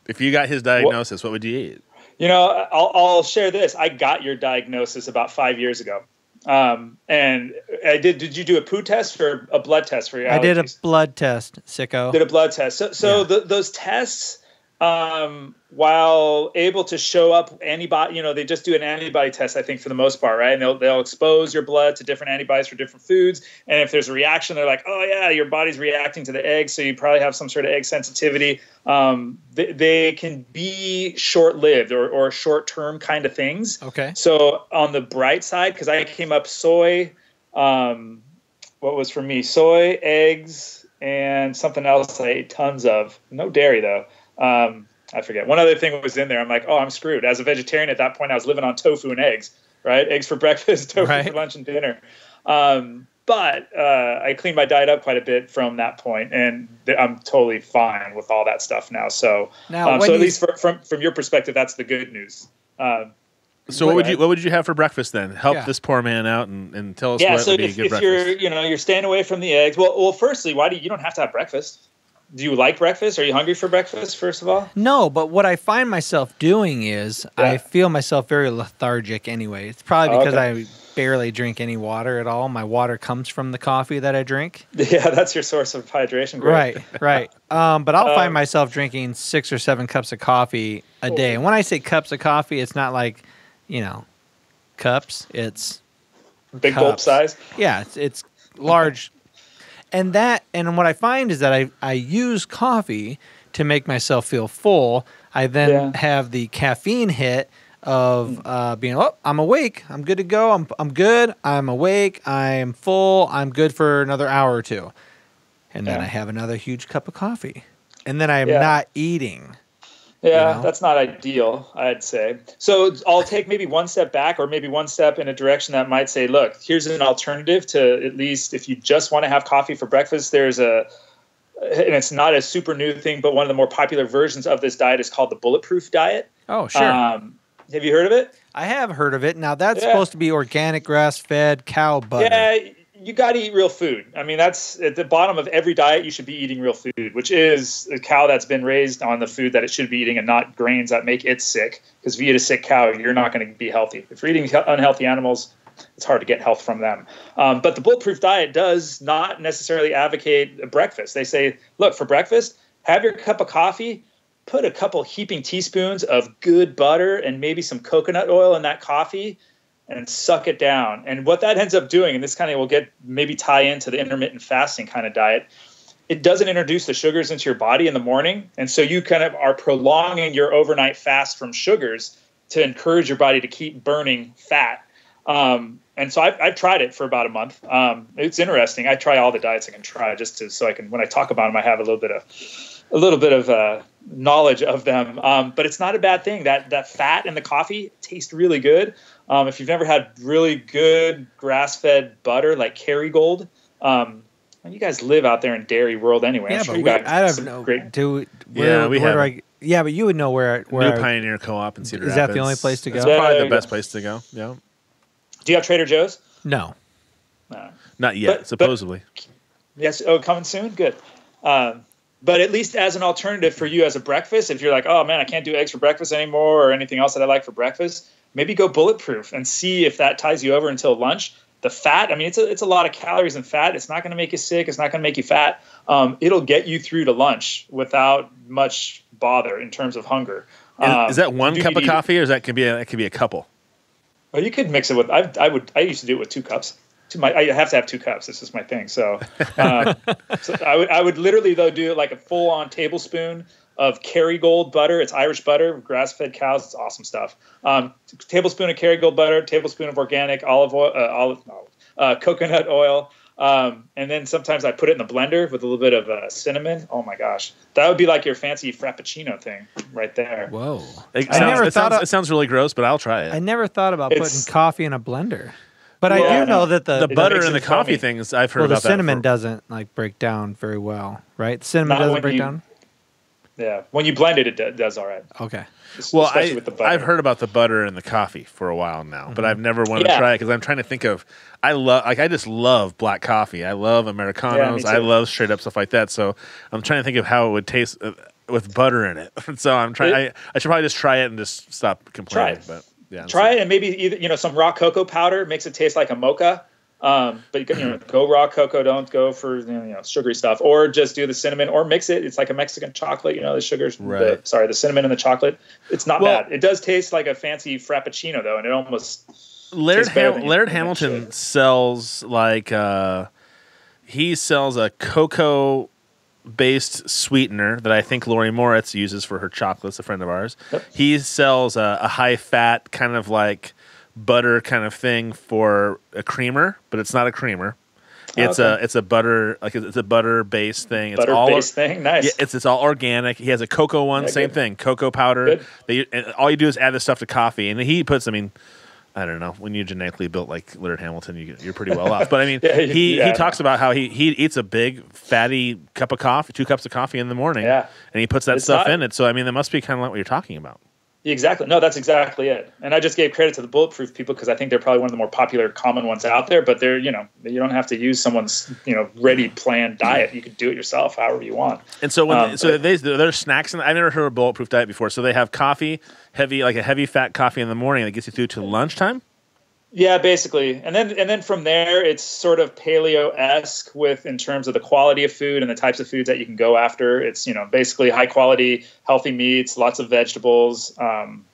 If you got his diagnosis, what, what would you eat? You know, I'll, I'll share this. I got your diagnosis about five years ago. Um, and I did, did you do a poo test or a blood test for your allergies? I did a blood test, sicko. Did a blood test. So, so yeah. the, those tests, um, while able to show up antibody, you know, they just do an antibody test, I think, for the most part, right? And they'll, they'll expose your blood to different antibodies for different foods. And if there's a reaction, they're like, oh yeah, your body's reacting to the egg. So you probably have some sort of egg sensitivity. Um, they, they can be short-lived or, or short-term kind of things. Okay. So on the bright side, cause I came up soy, um, what was for me, soy, eggs, and something else I ate tons of. No dairy though. Um, I forget. One other thing was in there. I'm like, oh, I'm screwed. As a vegetarian at that point, I was living on tofu and eggs, right? Eggs for breakfast, tofu right. for lunch and dinner. Um, but uh, I cleaned my diet up quite a bit from that point, and th- I'm totally fine with all that stuff now. So, now, um, so at you... least for, from from your perspective, that's the good news. Uh, so what would you what would you have for breakfast then? Help yeah. this poor man out and, and tell us yeah, what so would be if, a good if breakfast. You're you know you're staying away from the eggs. Well, well, firstly, why do you, you don't have to have breakfast? Do you like breakfast? Are you hungry for breakfast, first of all? No, but what I find myself doing is yeah. I feel myself very lethargic anyway. It's probably because oh, okay. I barely drink any water at all. My water comes from the coffee that I drink. Yeah, that's your source of hydration. Growth. Right, right. Um, but I'll um, find myself drinking six or seven cups of coffee a cool. day. And when I say cups of coffee, it's not like, you know, cups. It's big cups. Gulp size? Yeah, it's, it's large. And that, and what I find is that I, I use coffee to make myself feel full. I then yeah. have the caffeine hit of uh, being, oh, I'm awake. I'm good to go. I'm I'm good. I'm awake. I'm full. I'm good for another hour or two. And yeah. then I have another huge cup of coffee. And then I am yeah. not eating. Yeah, you know? That's not ideal, I'd say. So I'll take maybe one step back or maybe one step in a direction that might say, look, here's an alternative to at least if you just want to have coffee for breakfast, there's a, and it's not a super new thing, but one of the more popular versions of this diet is called the Bulletproof Diet. Oh, sure. Um, have you heard of it? I have heard of it. Now that's yeah. supposed to be organic grass-fed cow butter. Yeah, you got to eat real food. I mean, that's at the bottom of every diet. You should be eating real food, which is a cow that's been raised on the food that it should be eating and not grains that make it sick. Because if you eat a sick cow, you're not going to be healthy. If you're eating unhealthy animals, it's hard to get health from them. Um, but the Bulletproof Diet does not necessarily advocate a breakfast. They say, look, for breakfast, have your cup of coffee, put a couple heaping teaspoons of good butter and maybe some coconut oil in that coffee, and suck it down. And what that ends up doing, and this kind of will get maybe tie into the intermittent fasting kind of diet, it doesn't introduce the sugars into your body in the morning. And so you kind of are prolonging your overnight fast from sugars to encourage your body to keep burning fat. Um, and so I've, I've tried it for about a month. Um, it's interesting. I try all the diets I can try just to, so I can, when I talk about them, I have a little bit of a little bit of uh, knowledge of them. Um, but it's not a bad thing. That that fat in the coffee tastes really good. Um, if you've never had really good grass-fed butter like Kerrygold, um, you guys live out there in dairy world anyway. Yeah, I'm sure but you we, I don't know. Great... Do, where, yeah, we where have. Do I, yeah, but you would know where. where New Pioneer Co-op in Cedar Rapids. Is that the only place to go? That's probably the best place to go. Yeah. Do you have Trader Joe's? No. No. Not yet, but, supposedly. But, yes. Oh, coming soon. Good. Um, But at least as an alternative for you as a breakfast, if you're like, oh, man, I can't do eggs for breakfast anymore or anything else that I like for breakfast, maybe go Bulletproof and see if that ties you over until lunch. The fat, I mean, it's a, it's a lot of calories and fat. It's not going to make you sick. It's not going to make you fat. Um, it'll get you through to lunch without much bother in terms of hunger. Um, is, is that one cup of coffee or is that could be a, that could be a couple? Well, you could mix it with I, – I would. I used to do it with two cups. To my, I have to have two cups. This is my thing. So, um, so I would I would literally though do like a full on tablespoon of Kerrygold butter. It's Irish butter, grass fed cows. It's awesome stuff. Um, tablespoon of Kerrygold butter, tablespoon of organic olive oil, uh, olive uh, coconut oil, um, and then sometimes I put it in the blender with a little bit of uh, cinnamon. Oh my gosh, that would be like your fancy Frappuccino thing right there. Whoa, it sounds, I never it, thought sounds, of, it sounds really gross, but I'll try it. I never thought about it's, putting coffee in a blender. But yeah, I do know that the, the butter and the coffee funny. things I've heard well, about. Well, the cinnamon that doesn't like break down very well, right? The cinnamon Not doesn't break you, down. Yeah, when you blend it, it does all right. Okay. Well, I, I've heard about the butter and the coffee for a while now, mm-hmm. but I've never wanted yeah. to try it because I'm trying to think of. I love, like, I just love black coffee. I love Americanos. Yeah, I love straight up stuff like that. So I'm trying to think of how it would taste with butter in it. So I'm trying. I, I should probably just try it and just stop complaining. Try it. But yeah, try it and maybe either, you know, some raw cocoa powder makes it taste like a mocha. Um, but you can, you know, go raw cocoa, don't go for, you know, sugary stuff, or just do the cinnamon or mix it. It's like a Mexican chocolate, you know, the sugars, right. the, sorry, the cinnamon and the chocolate. It's not well, bad. It does taste like a fancy Frappuccino though. And it almost, Laird, Ham- Laird Hamilton sells like, uh, he sells a cocoa based sweetener that I think Lori Moritz uses for her chocolates, a friend of ours. Yep. He sells a, a high fat kind of like butter kind of thing for a creamer, but it's not a creamer. It's okay. a it's a butter like it's a butter based thing. It's butter all based or, thing, nice. Yeah, it's it's all organic. He has a cocoa one, yeah, same good. thing, cocoa powder. They, and all you do is add this stuff to coffee, and he puts. I mean, I don't know. When you genetically built like Laird Hamilton, you, you're pretty well off. But I mean, yeah, you, he yeah, he talks about how he he eats a big fatty cup of coffee, two cups of coffee in the morning, yeah. and he puts that it's stuff not, in it. So I mean, that must be kind of like what you're talking about. Exactly. No, that's exactly it. And I just gave credit to the Bulletproof people because I think they're probably one of the more popular, common ones out there. But they're, you know, you don't have to use someone's, you know, ready planned diet. You can do it yourself, however you want. And so, when um, they, so they, there's snacks. And I've never heard of Bulletproof Diet before. So they have coffee, heavy, like a heavy fat coffee in the morning that gets you through to lunchtime. Yeah, basically. And then and then from there, it's sort of paleo-esque with in terms of the quality of food and the types of foods that you can go after. It's, you know, basically high quality, healthy meats, lots of vegetables. Um,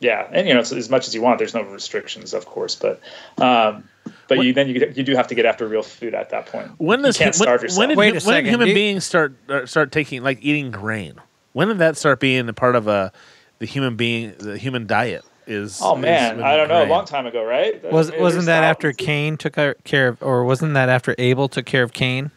yeah. And, you know, it's as much as you want. There's no restrictions, of course. But um, but you, then you you do have to get after real food at that point. When does, you can't starve yourself. When did, Wait a when second, did human dude. beings start uh, start taking, like, eating grain? When did that start being a part of a, the human being, the human diet? Is oh man, is I don't know. Grain. A long time ago, right? That was wasn't that after Cain took care of, or wasn't that after Abel took care of Cain?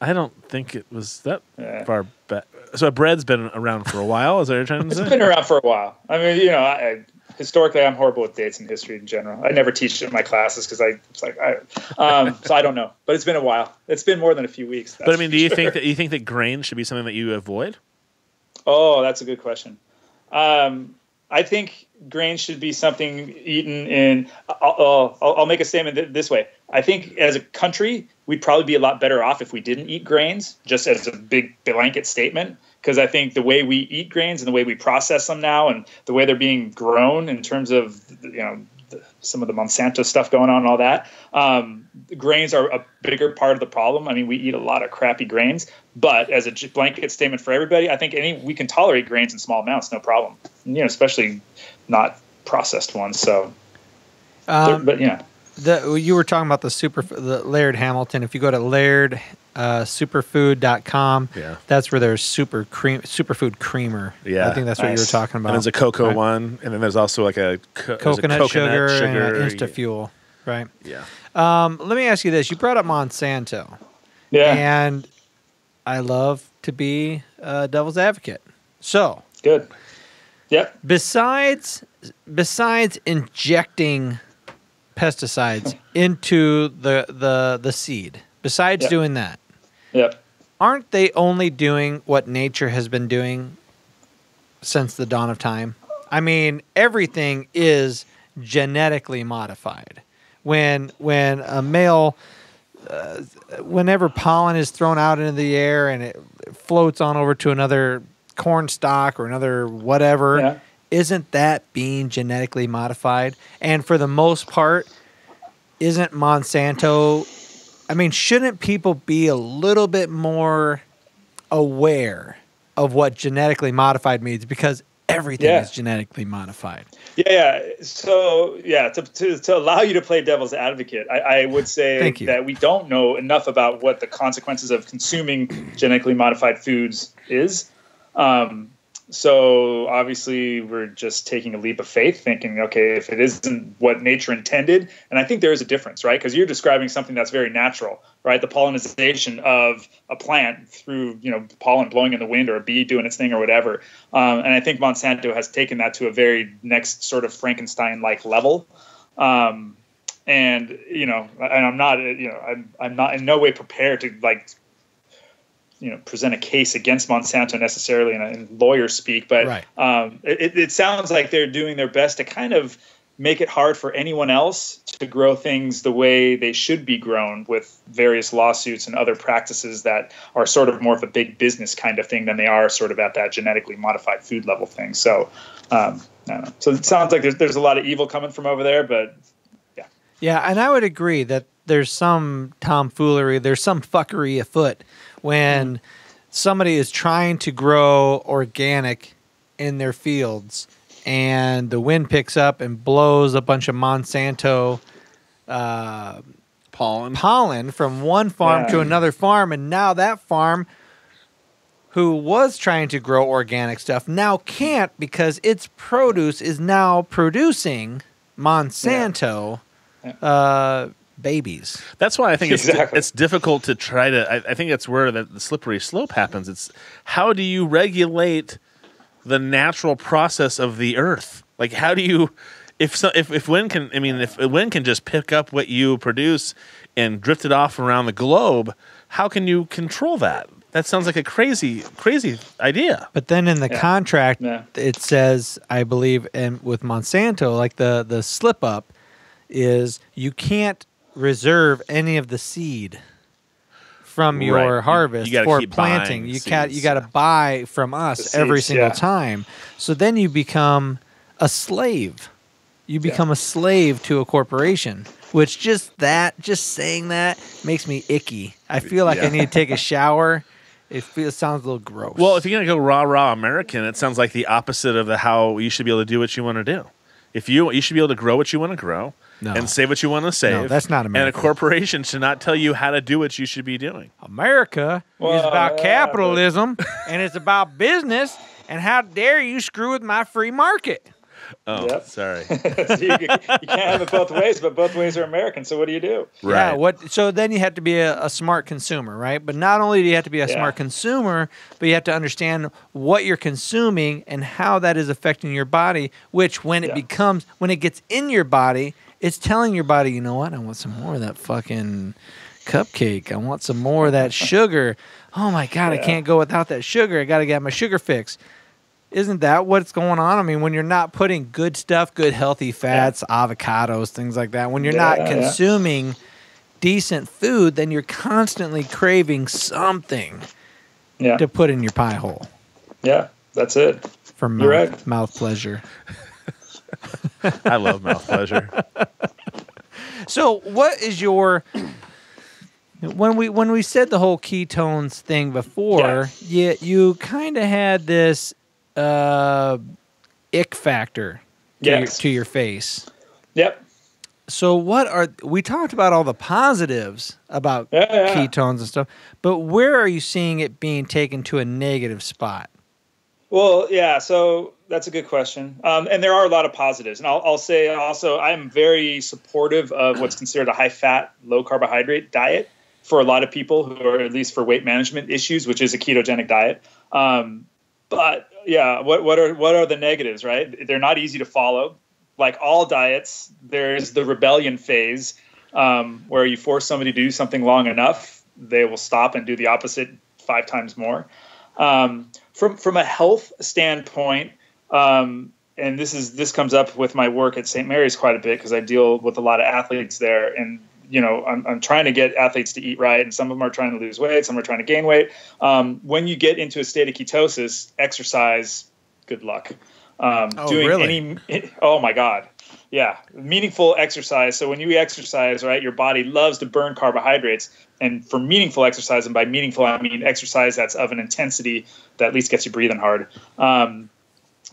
I don't think it was that yeah. far back. So bread's been around for a while. Is that what you're trying to say? It's been around for a while. I mean, you know, I, I, historically, I'm horrible with dates and history in general. I never teach it in my classes because I it's like I, um, so I don't know. But it's been a while. It's been more than a few weeks. But I mean, do you sure. think that you think that grain should be something that you avoid? Oh, that's a good question. Um, I think. Grain should be something eaten in. I'll, I'll, I'll make a statement th- this way. I think as a country, we'd probably be a lot better off if we didn't eat grains, just as a big blanket statement, because I think the way we eat grains and the way we process them now and the way they're being grown in terms of, you know, the, some of the Monsanto stuff going on and all that, um, grains are a bigger part of the problem. I mean, we eat a lot of crappy grains, but as a j- blanket statement for everybody, I think any we can tolerate grains in small amounts, no problem. You know, especially not processed ones. So, um, but yeah, the, you were talking about the super the Laird Hamilton. If you go to Laird uh, superfood dot com, yeah, that's where there's super cream superfood creamer. Yeah, I think that's nice. What you were talking about. And there's a cocoa right. one, and then there's also like a co- coconut, a coconut sugar, sugar and an Instafuel, right? Yeah. Um, let me ask you this: you brought up Monsanto, yeah, and I love to be a devil's advocate. So good. Yep. Besides, besides injecting pesticides into the the, the seed, besides yep. doing that, yep. aren't they only doing what nature has been doing since the dawn of time? I mean, everything is genetically modified. When when a male, uh, whenever pollen is thrown out into the air and it floats on over to another corn stalk or another whatever, yeah. isn't that being genetically modified? And for the most part, isn't Monsanto, I mean, shouldn't people be a little bit more aware of what genetically modified means? Because everything yeah. is genetically modified. Yeah, yeah. So, yeah, to, to to allow you to play devil's advocate, I, I would say that we don't know enough about what the consequences of consuming genetically modified foods is. Um, so obviously we're just taking a leap of faith thinking, okay, if it isn't what nature intended, and I think there is a difference, right? Because you're describing something that's very natural, right? The pollinization of a plant through, you know, pollen blowing in the wind or a bee doing its thing or whatever. Um, and I think Monsanto has taken that to a very next sort of Frankenstein-like level. Um, and, you know, and I'm not, you know, I'm, I'm not in no way prepared to like you know, present a case against Monsanto necessarily in, in lawyer speak, but right. um, it, it sounds like they're doing their best to kind of make it hard for anyone else to grow things the way they should be grown, with various lawsuits and other practices that are sort of more of a big business kind of thing than they are sort of at that genetically modified food level thing. So, um, I don't know. So it sounds like there's, there's a lot of evil coming from over there, but yeah. Yeah. And I would agree that there's some tomfoolery, there's some fuckery afoot when somebody is trying to grow organic in their fields, and the wind picks up and blows a bunch of Monsanto uh, pollen pollen from one farm yeah. to another farm. And now that farm who was trying to grow organic stuff now can't, because its produce is now producing Monsanto yeah. Yeah. Uh, babies. That's why I think it's, exactly. it's difficult to try to I, I think that's where the, the slippery slope happens. It's how do you regulate the natural process of the earth? Like, how do you, if so, if if wind can, I mean, if wind can just pick up what you produce and drift it off around the globe, how can you control that? That sounds like a crazy, crazy idea. But then in the yeah. contract, yeah. it says, I believe, and with Monsanto, like the the slip up is you can't reserve any of the seed from your right. harvest you, you for planting. You can't, you got to buy from us the every seeds, single yeah. time. So then you become a slave. You become yeah. a slave to a corporation, which just that, just saying that makes me icky. I feel like yeah. I need to take a shower. It feels sounds a little gross. Well, if you're going to go rah, rah American, it sounds like the opposite of the how you should be able to do what you want to do. If you, you should be able to grow what you want to grow. No. And say what you want to say. No, that's not America. And a corporation should not tell you how to do what you should be doing. America well, is about yeah, capitalism, but... and it's about business, and how dare you screw with my free market. Oh, yep. Sorry. So you, you can't have it both ways, but both ways are American, so what do you do? Right. Yeah, what, so then you have to be a, a smart consumer, right? But not only do you have to be a yeah. smart consumer, but you have to understand what you're consuming and how that is affecting your body, which when it yeah. becomes, when it gets in your body, it's telling your body, you know what, I want some more of that fucking cupcake. I want some more of that sugar. Oh, my God, yeah. I can't go without that sugar. I got to get my sugar fix. Isn't that what's going on? I mean, when you're not putting good stuff, good healthy fats, yeah. avocados, things like that, when you're yeah, not consuming yeah. decent food, then you're constantly craving something yeah. to put in your pie hole. Yeah, that's it. For mouth, right. mouth pleasure. I love mouth pleasure. So what is your... When we when we said the whole ketones thing before, yeah. you, you kind of had this uh, ick factor to, yes. your, to your face. Yep. So what are... We talked about all the positives about yeah, yeah. ketones and stuff, but where are you seeing it being taken to a negative spot? Well, yeah, so... That's a good question. Um, and there are a lot of positives. And I'll, I'll say also, I'm very supportive of what's considered a high-fat, low-carbohydrate diet for a lot of people who are, at least for weight management issues, which is a ketogenic diet. Um, but, yeah, what, what are what are the negatives, right? They're not easy to follow. Like all diets, there's the rebellion phase um, where you force somebody to do something long enough, they will stop and do the opposite five times more. Um, from from a health standpoint, Um, and this is, this comes up with my work at Saint Mary's quite a bit, because I deal with a lot of athletes there, and, you know, I'm, I'm trying to get athletes to eat right. And some of them are trying to lose weight. Some are trying to gain weight. Um, when you get into a state of ketosis, exercise, good luck. Um, oh, doing really? any, oh my God. Yeah. Meaningful exercise. So when you exercise, right, your body loves to burn carbohydrates. And for meaningful exercise, and by meaningful, I mean exercise that's of an intensity that at least gets you breathing hard. Um,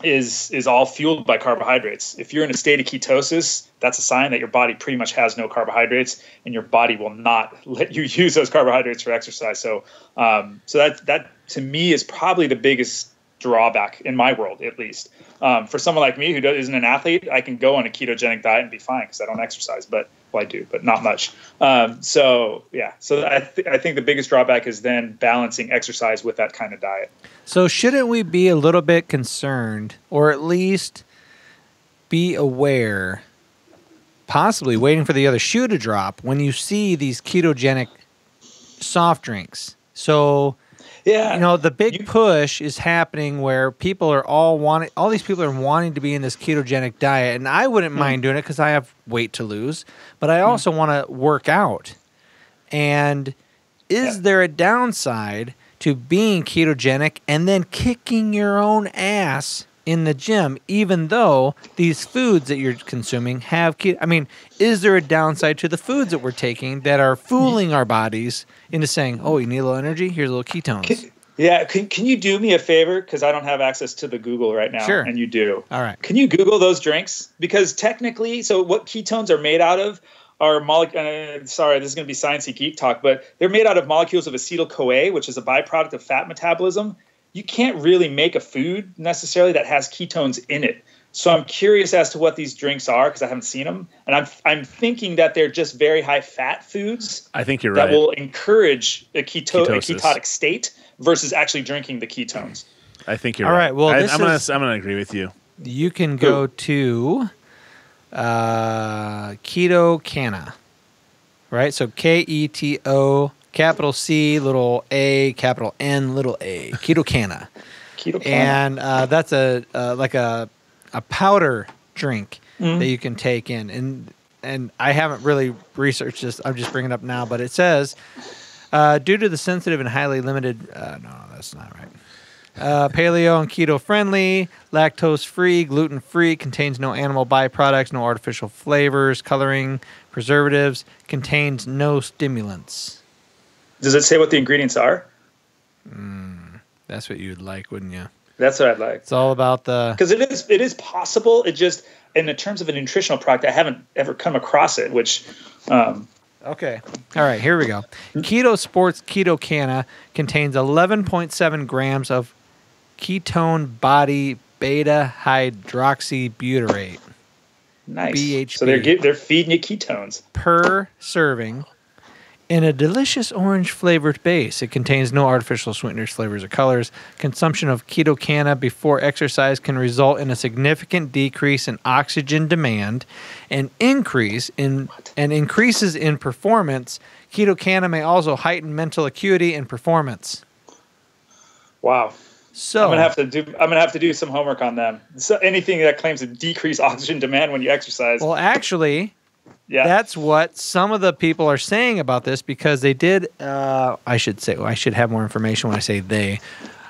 is is all fueled by carbohydrates. If you're in a state of ketosis, that's a sign that your body pretty much has no carbohydrates, and your body will not let you use those carbohydrates for exercise. So um, so that, that to me is probably the biggest drawback in my world, at least. Um, for someone like me who isn't an athlete, I can go on a ketogenic diet and be fine because I don't exercise, but well, I do, but not much. Um, so yeah, so I, th I think the biggest drawback is then balancing exercise with that kind of diet. So shouldn't we be a little bit concerned, or at least be aware, possibly waiting for the other shoe to drop when you see these ketogenic soft drinks? So Yeah. You know, the big you, push is happening where people are all wanting, all these people are wanting to be in this ketogenic diet. And I wouldn't mm. mind doing it because I have weight to lose, but I also mm. want to work out. And is yeah. there a downside to being ketogenic and then kicking your own ass in the gym, even though these foods that you're consuming have keto? I mean, is there a downside to the foods that we're taking that are fooling our bodies into saying, oh, you need a little energy? Here's a little ketones. Can, yeah. Can, can you do me a favor? Because I don't have access to the Google right now. Sure. And you do. All right. Can you Google those drinks? Because technically, so what ketones are made out of are molecules. Uh, sorry, this is going to be sciencey geek talk, but they're made out of molecules of acetyl-CoA, which is a byproduct of fat metabolism. You can't really make a food necessarily that has ketones in it. So I'm curious as to what these drinks are because I haven't seen them. And I'm I'm thinking that they're just very high fat foods. I think you're that right. That will encourage a, keto, a ketotic state versus actually drinking the ketones. I think you're All right. right. Well, I, this I'm going to I'm gonna agree with you. You can go Ooh. to uh, KetoCaNa, right? So K E T O capital C, little A, capital N, little A, KetoCaNa. KetoCaNa. And uh, that's a uh, like a a powder drink mm. that you can take in. And and I haven't really researched this. I'm just bringing it up now. But it says, uh, due to the sensitive and highly limited uh, – no, that's not right. Uh, paleo and keto-friendly, lactose-free, gluten-free, contains no animal byproducts, no artificial flavors, coloring, preservatives, contains no stimulants. Does it say what the ingredients are? Mm, that's what you'd like, wouldn't you? That's what I'd like. It's all about the... Because it is it is possible. It just, in the terms of a nutritional product, I haven't ever come across it, which... Um... Okay. All right, here we go. Keto Sports KetoCaNa contains eleven point seven grams of ketone body beta-hydroxybutyrate. Nice. B H B. So they're, they're feeding you ketones. Per serving... In a delicious orange-flavored base, it contains no artificial sweeteners, flavors, or colors. Consumption of KetoCaNa before exercise can result in a significant decrease in oxygen demand and increase in what? and increases in performance. KetoCaNa may also heighten mental acuity and performance. Wow. So I'm gonna have to do. I'm gonna have to do some homework on them. So anything that claims to decrease oxygen demand when you exercise. Well, actually. Yeah. That's what some of the people are saying about this because they did uh, – I should say well, – I should have more information when I say they.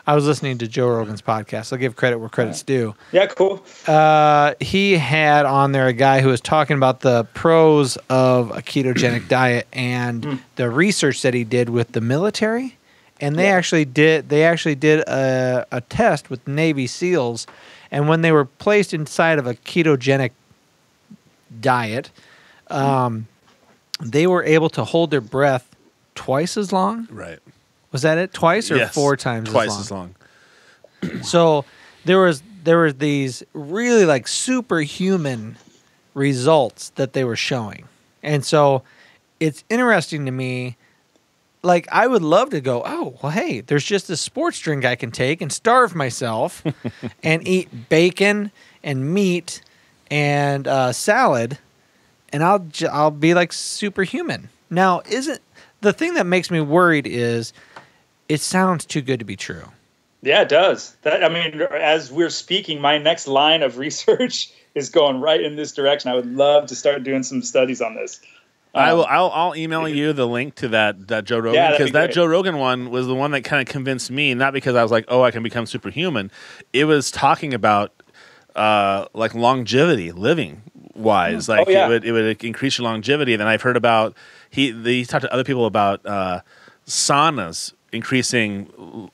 I was listening to Joe Rogan's podcast. I'll give credit where credit's due. Yeah, cool. Uh, he had on there a guy who was talking about the pros of a ketogenic diet and the research that he did with the military. And they yeah. actually did they actually did a, a test with Navy SEALs. And when they were placed inside of a ketogenic diet – Um, they were able to hold their breath twice as long. Right. Was that it? Twice or yes, four times as long? Twice as long. So there was there were these really like superhuman results that they were showing. And so it's interesting to me. Like I would love to go, oh, well, hey, there's just this sports drink I can take and starve myself and eat bacon and meat and uh, salad. And I'll I'll be like superhuman. Now, isn't the thing that makes me worried is it sounds too good to be true. Yeah, it does. That I mean, as we're speaking, my next line of research is going right in this direction. I would love to start doing some studies on this. Um, I will. I'll, I'll email you the link to that that Joe Rogan because yeah, be that Joe Rogan one was the one that kind of convinced me. Not because I was like, oh, I can become superhuman. It was talking about uh, like longevity, living. Wise, like oh, yeah. it would it would increase your longevity. And then I've heard about he he talked to other people about uh, saunas increasing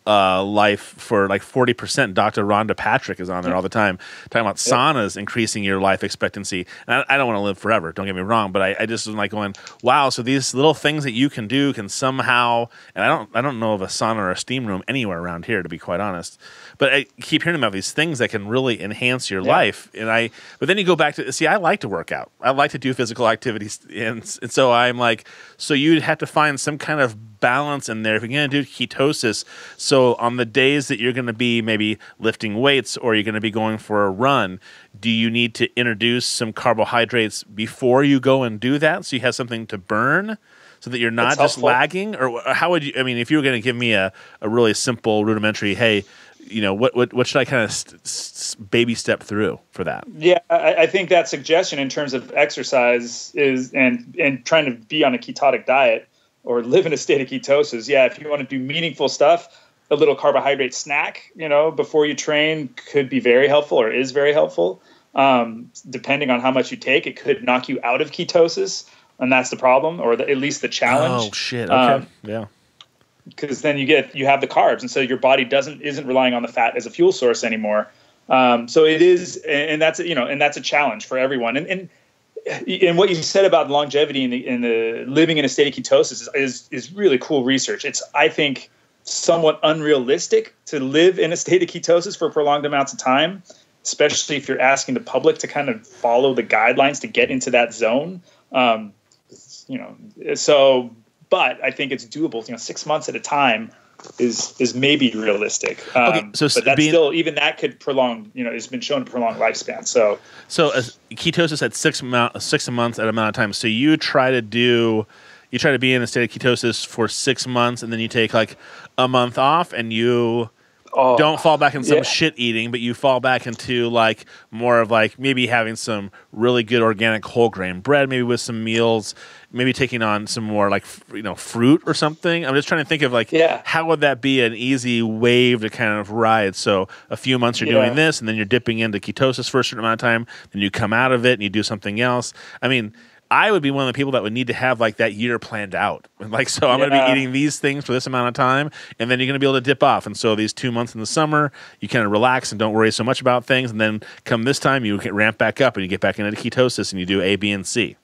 uh, life for like forty percent. Doctor Rhonda Patrick is on there all the time talking about saunas increasing your life expectancy. And I, I don't want to live forever. Don't get me wrong, but I, I just was like going, wow. So these little things that you can do can somehow. And I don't I don't know of a sauna or a steam room anywhere around here, to be quite honest. But I keep hearing about these things that can really enhance your yeah. life, and I. But then you go back to see. I like to work out. I like to do physical activities, and, and so I'm like. So you'd have to find some kind of balance in there if you're going to do ketosis. So on the days that you're going to be maybe lifting weights or you're going to be going for a run, do you need to introduce some carbohydrates before you go and do that so you have something to burn? so that you're not just lagging? Or how would you, I mean, if you were going to give me a, a really simple rudimentary, hey, you know, what, what, what should I kind of st st baby step through for that? Yeah, I, I think that suggestion in terms of exercise is, and, and trying to be on a ketotic diet or live in a state of ketosis. Yeah. If you want to do meaningful stuff, a little carbohydrate snack, you know, before you train could be very helpful or is very helpful. Um, depending on how much you take, it could knock you out of ketosis, and that's the problem, or the, at least the challenge. Oh shit. Okay. Um, yeah. Because then you get you have the carbs, and so your body doesn't isn't relying on the fat as a fuel source anymore. Um, so it is, and that's you know, and that's a challenge for everyone. And and and what you said about longevity and the, and the living in a state of ketosis is, is is really cool research. It's I think somewhat unrealistic to live in a state of ketosis for prolonged amounts of time, especially if you're asking the public to kind of follow the guidelines to get into that zone. Um, you know, so. But I think it's doable. You know, six months at a time is is maybe realistic. Um, okay, so but that's being, still, even that could prolong. You know, it's been shown to prolong lifespan. So, so uh, ketosis at six amount six months at amount of time. So you try to do, you try to be in a state of ketosis for six months, and then you take like a month off, and you. Oh, don't fall back in some yeah. shit eating, but you fall back into like more of like maybe having some really good organic whole grain bread, maybe with some meals, maybe taking on some more like, you know, fruit or something. I'm just trying to think of like, yeah. how would that be an easy wave to kind of ride? So a few months you're yeah. doing this, and then you're dipping into ketosis for a certain amount of time, then you come out of it and you do something else. I mean, I would be one of the people that would need to have like that year planned out. Like, so I'm yeah. going to be eating these things for this amount of time, and then you're going to be able to dip off. And so these two months in the summer, you kind of relax and don't worry so much about things. And then come this time, you can ramp back up and you get back into ketosis and you do A, B, and C.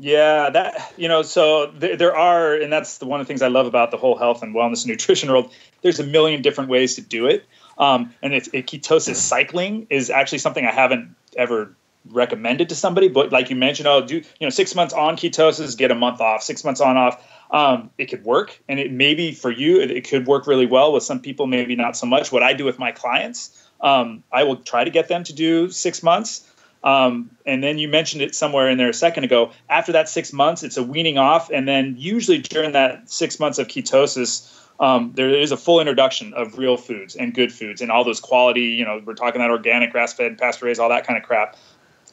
Yeah, that, you know, so th there are, and that's the one of the things I love about the whole health and wellness and nutrition world. There's a million different ways to do it. Um, and it's, it, ketosis cycling is actually something I haven't ever recommended to somebody, but like you mentioned, oh, do you know six months on ketosis, get a month off, six months on off. Um, it could work, and it maybe for you, it, it could work really well with some people, maybe not so much. What I do with my clients, um, I will try to get them to do six months. Um, and then you mentioned it somewhere in there a second ago. After that six months, it's a weaning off, and then usually during that six months of ketosis, um, there is a full introduction of real foods and good foods and all those quality. You know, we're talking that organic, grass-fed, pasture-raised, all that kind of crap.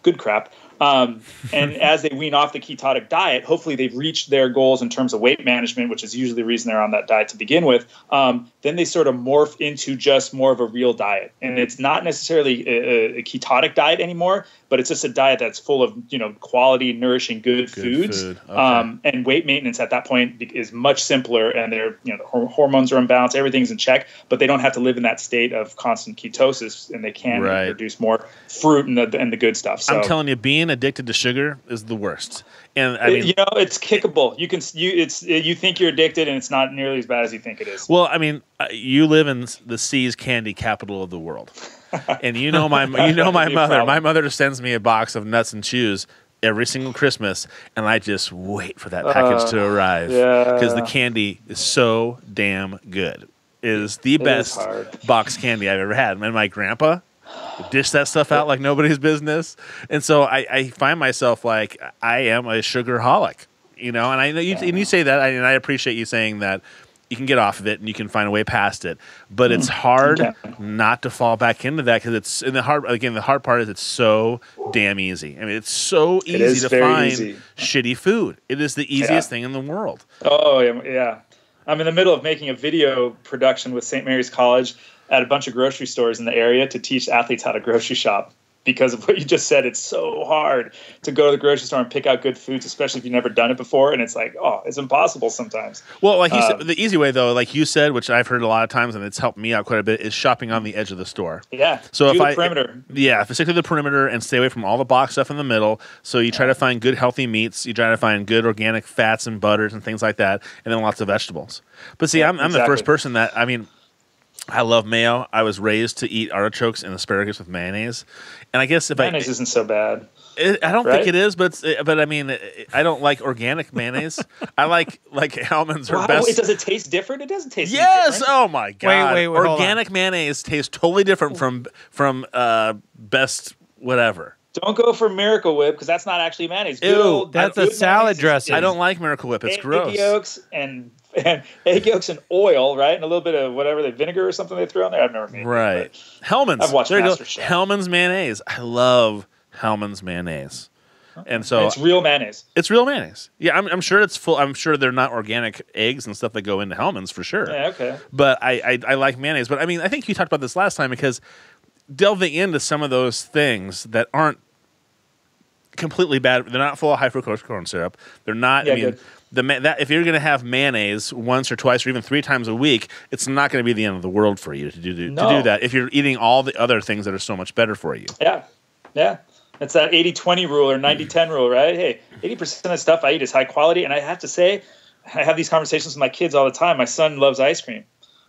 Good crap. Um, and as they wean off the ketotic diet, hopefully they've reached their goals in terms of weight management, which is usually the reason they're on that diet to begin with. Um, then they sort of morph into just more of a real diet. And it's not necessarily a, a ketotic diet anymore, but it's just a diet that's full of, you know, quality, nourishing, good, good foods. Food. Okay. Um, and weight maintenance at that point is much simpler, and their, you know, the hor hormones are in balance, everything's in check, but they don't have to live in that state of constant ketosis, and they can right. produce more fruit and the, and the good stuff. So, I'm telling you, being addicted to sugar is the worst, and I mean, you know, it's kickable. You can, you, it's, you think you're addicted, and it's not nearly as bad as you think it is. Well, I mean, you live in the C's candy capital of the world, and you know my, you know my mother. Problem. My mother sends me a box of nuts and chews every single Christmas, and I just wait for that package uh, to arrive because yeah. the candy is so damn good. It is the it best is box candy I've ever had, and my grandpa dish that stuff out like nobody's business. And so I, I find myself like I am a sugarholic, you know, and I know you, and you say that, and I appreciate you saying that you can get off of it and you can find a way past it, but it's hard okay. not to fall back into that. Cause it's in the hard, again, the hard part is it's so damn easy. I mean, it's so easy it to find easy. shitty food. It is the easiest yeah. thing in the world. Oh yeah. yeah. I'm in the middle of making a video production with Saint Mary's College at a bunch of grocery stores in the area to teach athletes how to grocery shop because of what you just said. It's so hard to go to the grocery store and pick out good foods, especially if you've never done it before. And it's like, oh, it's impossible sometimes. Well, like you um, said, the easy way though, like you said, which I've heard a lot of times and it's helped me out quite a bit, is shopping on the edge of the store. Yeah. So if the I, perimeter. yeah, if I stick to the perimeter and stay away from all the box stuff in the middle. So you try to find good, healthy meats. You try to find good organic fats and butters and things like that. And then lots of vegetables. But see, yeah, I'm, I'm exactly. the first person that, I mean, I love mayo. I was raised to eat artichokes and asparagus with mayonnaise, and I guess if mayonnaise I, isn't so bad. It, I don't right? think it is, but it's, but I mean, it, I don't like organic mayonnaise. I like like Hellman's. Wow, best. Wait, does it taste different? It doesn't taste. Yes. Different. Oh my god! Wait, wait, wait, organic mayonnaise tastes totally different from from uh, best whatever. Don't go for Miracle Whip because that's not actually mayonnaise. Ew, old, that's a salad dressing. I don't like Miracle Whip. It's egg, gross. Egg yolks and, and egg yolks and oil, right? And a little bit of whatever, the vinegar or something they throw in there. I've never made right. it. Right. Hellman's. I've watched there Master Chef. Hellman's mayonnaise. I love Hellman's mayonnaise. And so it's real mayonnaise. It's real mayonnaise. Yeah, I'm, I'm sure it's full. I'm sure they're not organic eggs and stuff that go into Hellman's for sure. Yeah, okay. But I, I I like mayonnaise. But I mean, I think you talked about this last time because delving into some of those things that aren't completely bad. They're not full of high fructose corn syrup. They're not. Yeah, I mean, good. the that if you're going to have mayonnaise once or twice or even three times a week, it's not going to be the end of the world for you to do no. to do that if you're eating all the other things that are so much better for you. Yeah. Yeah. It's that eighty twenty rule or ninety ten rule, right? Hey, eighty percent of the stuff I eat is high quality. And I have to say, I have these conversations with my kids all the time. My son loves ice cream.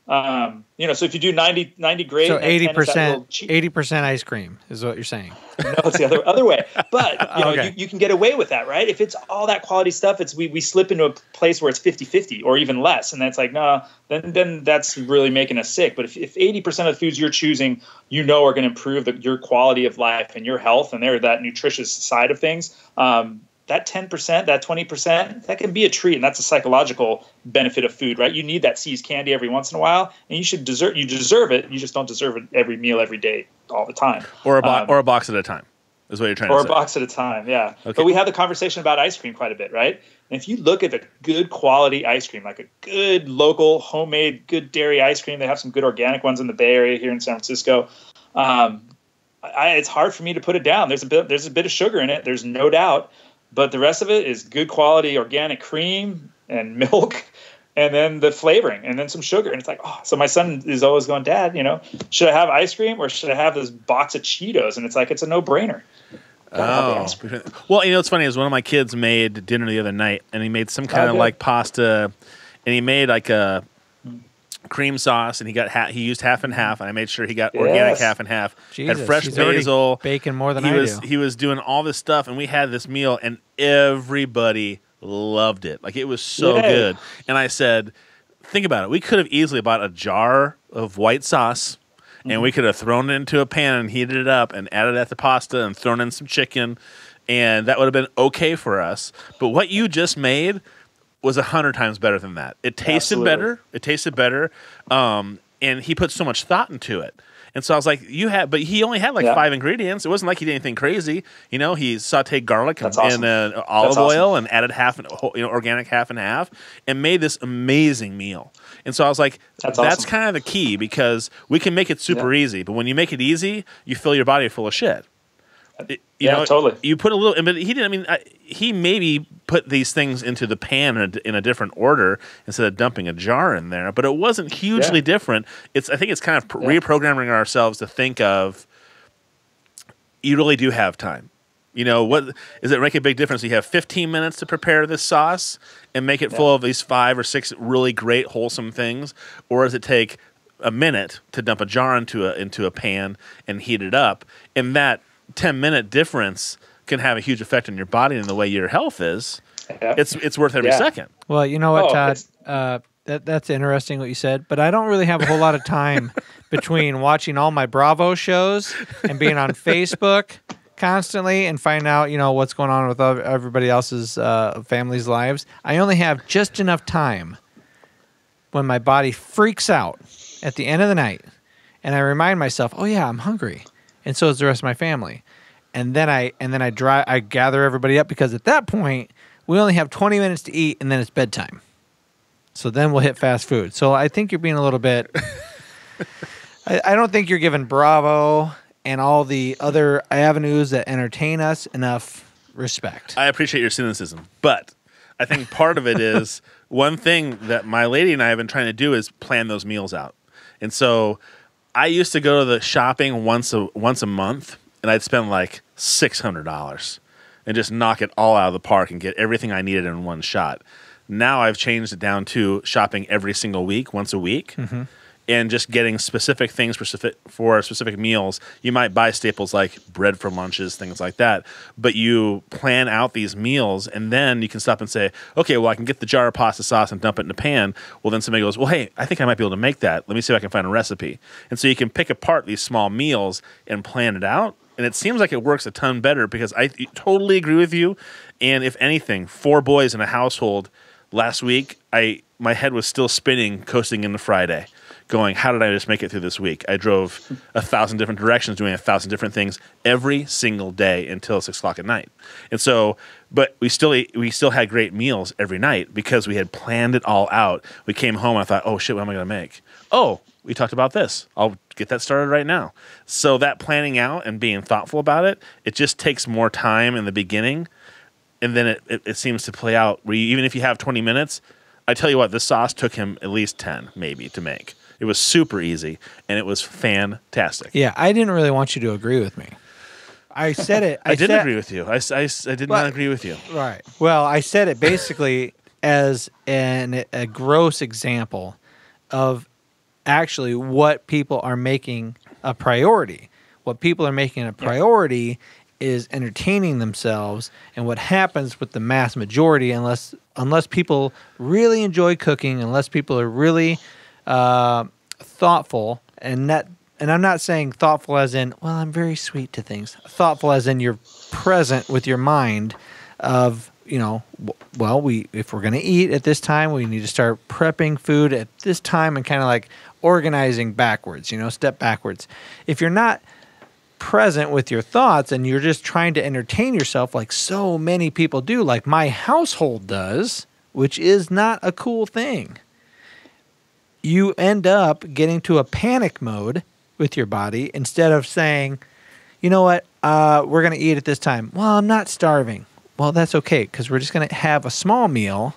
Um, you know, so if you do ninety, ninety grade. So eighty percent, eighty percent ice cream is what you're saying. No, it's the other, other way. But you, know, okay. you, you can get away with that, right? If it's all that quality stuff, it's we, we slip into a place where it's fifty fifty or even less. And that's like, no, nah, then then that's really making us sick. But if, if eighty percent of the foods you're choosing, you know, are going to improve the, your quality of life and your health and they're that nutritious side of things, um, that ten percent, that twenty percent, that can be a treat. And that's a psychological benefit of food, right? You need that See's candy every once in a while and you should deserve, you deserve it. You just don't deserve it every meal, every day, all the time. Or a, bo um, or a box at a time is what you're trying to say. Or a box at a time, yeah. Okay. But we have the conversation about ice cream quite a bit, right? And if you look at a good quality ice cream, like a good local homemade, good dairy ice cream, they have some good organic ones in the Bay Area here in San Francisco. Um, I, it's hard for me to put it down. There's a bit, there's a bit of sugar in it. There's no doubt. But the rest of it is good quality organic cream and milk and then the flavoring and then some sugar. And it's like, oh, so my son is always going, Dad, you know, should I have ice cream or should I have this box of Cheetos? And it's like, it's a no brainer. Oh, well, you know, what's funny is one of my kids made dinner the other night and he made some kind oh, of like pasta and he made like a cream sauce and he got ha he used half and half and I made sure he got yes. organic half and half. Jesus, had fresh basil, bacon more than he I was, do. He was doing all this stuff and we had this meal and everybody loved it. Like it was so Yay. good. And I said, think about it. We could have easily bought a jar of white sauce mm-hmm. and we could have thrown it into a pan and heated it up and added that to pasta and thrown in some chicken and that would have been okay for us. But what you just made was a hundred times better than that. It tasted Absolutely. better. It tasted better. Um, and he put so much thought into it. And so I was like, you had, but he only had like yeah. five ingredients. It wasn't like he did anything crazy. You know, he sauteed garlic That's and, awesome. and uh, olive That's oil awesome. and added half, and, you know, organic half and half and made this amazing meal. And so I was like, that's, that's awesome. kind of the key because we can make it super yeah. easy, but when you make it easy, you fill your body full of shit. It, you yeah, know, totally. You put a little, but he didn't. I mean, I, he maybe put these things into the pan in a, in a different order instead of dumping a jar in there. But it wasn't hugely yeah. different. It's, I think, it's kind of yeah. reprogramming ourselves to think of. You really do have time. You know, what is it? Make a big difference. You have fifteen minutes to prepare this sauce and make it yeah. full of these five or six really great wholesome things, or does it take a minute to dump a jar into a into a pan and heat it up? And that ten minute difference can have a huge effect on your body and the way your health is. Yeah. It's it's worth every yeah. second. Well, you know what, oh, Todd? Uh, that that's interesting what you said, but I don't really have a whole lot of time between watching all my Bravo shows and being on Facebook constantly and find out you know what's going on with everybody else's uh, family's lives. I only have just enough time when my body freaks out at the end of the night, and I remind myself, oh yeah, I'm hungry. And so is the rest of my family, and then I and then I dry, I gather everybody up because at that point we only have twenty minutes to eat, and then it's bedtime. So then we'll hit fast food. So I think you're being a little bit. I, I don't think you're giving Bravo and all the other avenues that entertain us enough respect. I appreciate your cynicism, but I think part of it is one thing that my lady and I have been trying to do is plan those meals out, and so. I used to go to the shopping once a once a month, and I'd spend like six hundred dollars, and just knock it all out of the park and get everything I needed in one shot. Now I've changed it down to shopping every single week, once a week, mm-hmm. and just getting specific things for specific for specific meals. You might buy staples like bread for lunches, things like that, but you plan out these meals, and then you can stop and say, "Okay, well, I can get the jar of pasta sauce and dump it in a pan." Well, then somebody goes, "Well, hey, I think I might be able to make that. Let me see if I can find a recipe." And so you can pick apart these small meals and plan it out. and it seems like it works a ton better because I totally agree with you. And if anything, four boys in a household last week, I my head was still spinning coasting into Friday, going, how did I just make it through this week? I drove a thousand different directions doing a thousand different things every single day until six o'clock at night. And so, but we still ate, we still had great meals every night because we had planned it all out. We came home and I thought, oh shit, what am I going to make? Oh, we talked about this. I'll get that started right now. So that planning out and being thoughtful about it, it just takes more time in the beginning. And then it, it, it seems to play out where you, even if you have twenty minutes, I tell you what, this sauce took him at least ten maybe to make. It was super easy, and it was fantastic. Yeah, I didn't really want you to agree with me. I said it. I, I didn't agree with you. I, I, I did well, not agree with you. Right. Well, I said it basically as an, a gross example of actually what people are making a priority. What people are making a priority is entertaining themselves, and what happens with the mass majority, unless unless people really enjoy cooking, unless people are really uh, thoughtful, and that, and I'm not saying thoughtful as in, well, I'm very sweet to things. Thoughtful as in you're present with your mind of, you know, well, we if we're going to eat at this time, we need to start prepping food at this time and kind of like organizing backwards, you know, step backwards. If you're not present with your thoughts and you're just trying to entertain yourself like so many people do, like my household does, which is not a cool thing, you end up getting to a panic mode with your body instead of saying, you know what, uh, we're going to eat at this time. Well, I'm not starving. Well, that's okay because we're just going to have a small meal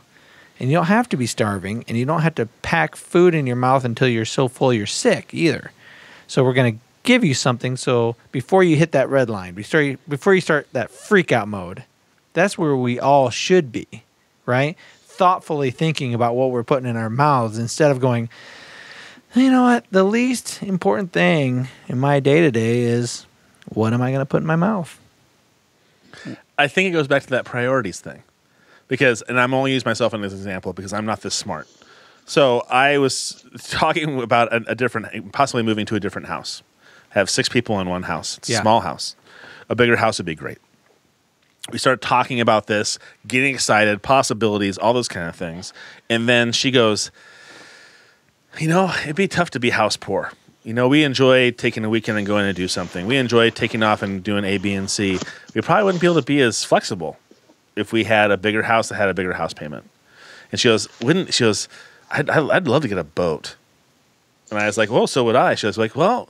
and you don't have to be starving and you don't have to pack food in your mouth until you're so full you're sick either. So we're going to give you something, so before you hit that red line, before you, before you start that freak out mode, that's where we all should be, right? Thoughtfully thinking about what we're putting in our mouths instead of going, you know what, the least important thing in my day-to-day is what am I going to put in my mouth? I think it goes back to that priorities thing because, and I'm only using myself in this example because I'm not this smart. So I was talking about a, a different, possibly moving to a different house. Have six people in one house. It's a yeah. small house. A bigger house would be great. We started talking about this, getting excited, possibilities, all those kind of things. And then she goes, you know, it'd be tough to be house poor. You know, we enjoy taking a weekend and going to do something. We enjoy taking off and doing A, B, and C. We probably wouldn't be able to be as flexible if we had a bigger house that had a bigger house payment. And she goes, wouldn't, she goes, I'd, I'd love to get a boat. And I was like, well, so would I. She was like, well,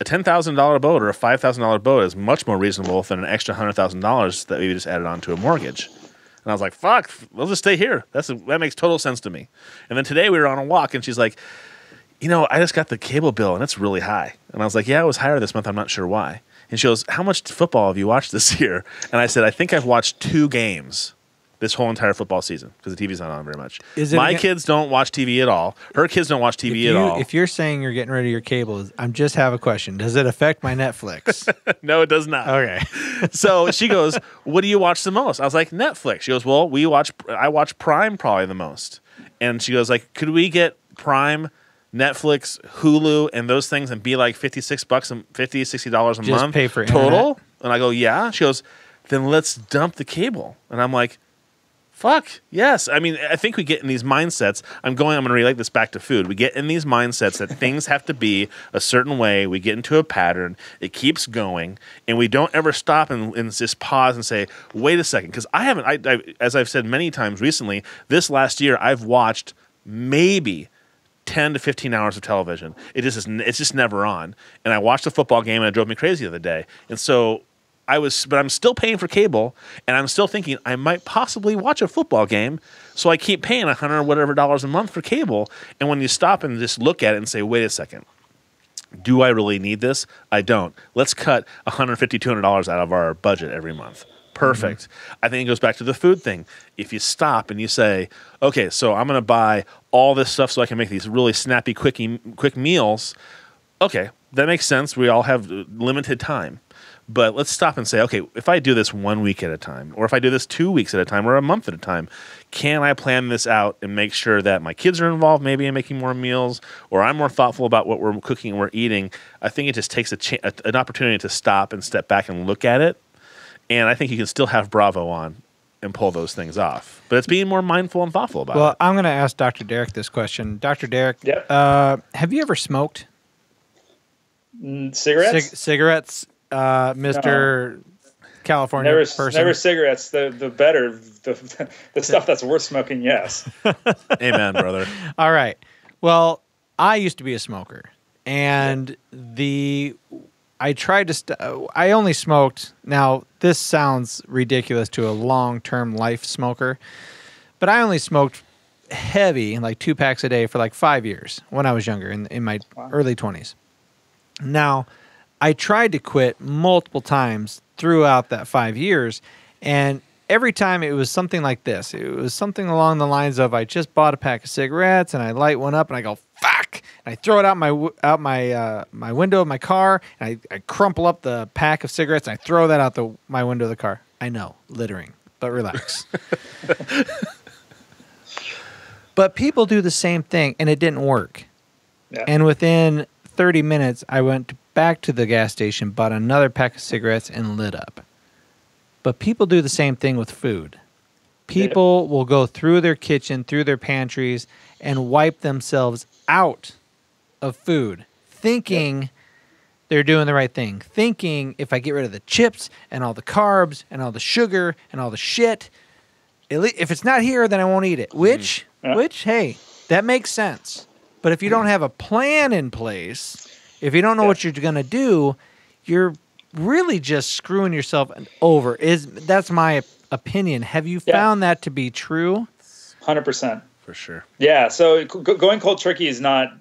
a ten thousand dollar boat or a five thousand dollar boat is much more reasonable than an extra one hundred thousand dollars that we just added on to a mortgage. And I was like, fuck, we'll just stay here. That's a, that makes total sense to me. And then today we were on a walk, and she's like, you know, I just got the cable bill, and it's really high. And I was like, yeah, it was higher this month. I'm not sure why. And she goes, how much football have you watched this year? And I said, I think I've watched two games this whole entire football season because the T V's not on very much. Is it My again? kids don't watch T V at all. Her kids don't watch T V if you, at all. If you're saying you're getting rid of your cable, I just have a question. Does it affect my Netflix? No, it does not. Okay. So she goes, what do you watch the most? I was like, Netflix. She goes, well, we watch. I watch Prime probably the most. And she goes, like, could we get Prime, Netflix, Hulu, and those things and be like fifty-six bucks and fifty, sixty dollars a just month pay for total? Internet. And I go, yeah. She goes, then let's dump the cable. And I'm like, fuck, yes. I mean, I think we get in these mindsets. I'm going, I'm going to relate this back to food. We get in these mindsets that things have to be a certain way. We get into a pattern. It keeps going. And we don't ever stop and, and just pause and say, wait a second. Because I haven't, I, I, as I've said many times recently, this last year I've watched maybe ten to fifteen hours of television. It just is, it's just never on. And I watched a football game and it drove me crazy the other day. And so I was, but I'm still paying for cable, and I'm still thinking I might possibly watch a football game. So I keep paying a hundred whatever dollars a month for cable. And when you stop and just look at it and say, wait a second, do I really need this? I don't. Let's cut one hundred fifty, two hundred dollars out of our budget every month. Perfect. Mm-hmm. I think it goes back to the food thing. If you stop and you say, okay, so I'm going to buy all this stuff so I can make these really snappy, quick, quick meals. Okay, that makes sense. We all have limited time. But let's stop and say, okay, if I do this one week at a time, or if I do this two weeks at a time, or a month at a time, can I plan this out and make sure that my kids are involved maybe in making more meals, or I'm more thoughtful about what we're cooking and we're eating? I think it just takes a cha- an opportunity to stop and step back and look at it. And I think you can still have Bravo on and pull those things off. But it's being more mindful and thoughtful about well, it. Well, I'm going to ask Doctor Derek this question. Doctor Derek, yep. uh, have you ever smoked? Mm, cigarettes? C- cigarettes? Uh, Mister Uh, California never, person. Never cigarettes. The the better, the, the stuff that's worth smoking, yes. Amen, brother. All right. Well, I used to be a smoker. And the I tried to st- I only smoked. Now, this sounds ridiculous to a long-term life smoker. But I only smoked heavy, like two packs a day for like five years when I was younger, in, in my wow. early twenties. Now, I tried to quit multiple times throughout that five years, and every time it was something like this. It was something along the lines of, I just bought a pack of cigarettes, and I light one up, and I go, fuck! And I throw it out my out my uh, my window of my car, and I, I crumple up the pack of cigarettes, and I throw that out the my window of the car. I know, littering, but relax. But people do the same thing, and it didn't work. Yeah. And within thirty minutes, I went to back to the gas station, bought another pack of cigarettes, and lit up. But people do the same thing with food. People will go through their kitchen, through their pantries, and wipe themselves out of food, thinking they're doing the right thing, thinking if I get rid of the chips and all the carbs and all the sugar and all the shit, if it's not here, then I won't eat it, which, yeah. which, hey, that makes sense. But if you don't have a plan in place, if you don't know yeah. what you're going to do, you're really just screwing yourself over. Is That's my opinion. Have you yeah. found that to be true? one hundred percent. For sure. Yeah, so g- going cold turkey is not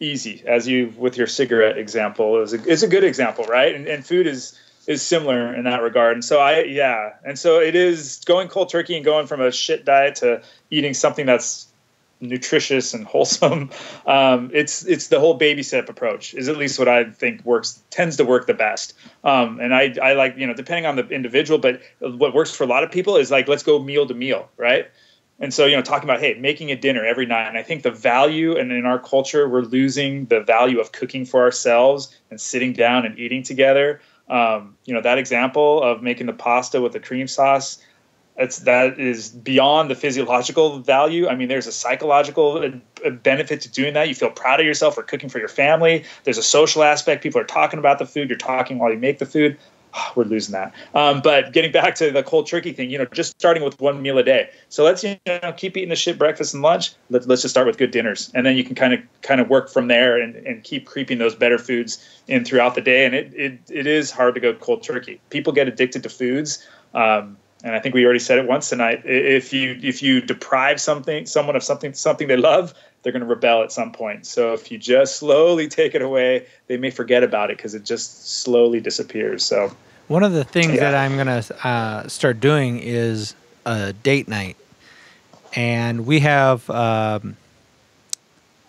easy, as you with your cigarette example. It's a, it's a good example, right? And, and food is, is similar in that regard. And so I, yeah. And so it is going cold turkey and going from a shit diet to eating something that's nutritious and wholesome. Um, it's it's the whole baby step approach is at least what I think works, tends to work the best. Um, and I, I like, you know, depending on the individual, but what works for a lot of people is like, let's go meal to meal, right? And so, you know, talking about, hey, making a dinner every night. And I think the value, and in our culture, we're losing the value of cooking for ourselves and sitting down and eating together. Um, you know, that example of making the pasta with the cream sauce, It's, that is beyond the physiological value. I mean, there's a psychological benefit to doing that. You feel proud of yourself for cooking for your family. There's a social aspect. People are talking about the food. You're talking while you make the food. Oh, we're losing that. Um, but getting back to the cold turkey thing, you know, just starting with one meal a day. So let's, you know, keep eating the shit breakfast and lunch. Let's, let's just start with good dinners. And then you can kind of kind of work from there and, and keep creeping those better foods in throughout the day. And it, it, it is hard to go cold turkey. People get addicted to foods. Um, And I think we already said it once tonight. If you if you deprive something someone of something something they love, they're going to rebel at some point. So if you just slowly take it away, they may forget about it because it just slowly disappears. So one of the things yeah. that I'm going to uh, start doing is a date night, and we have um,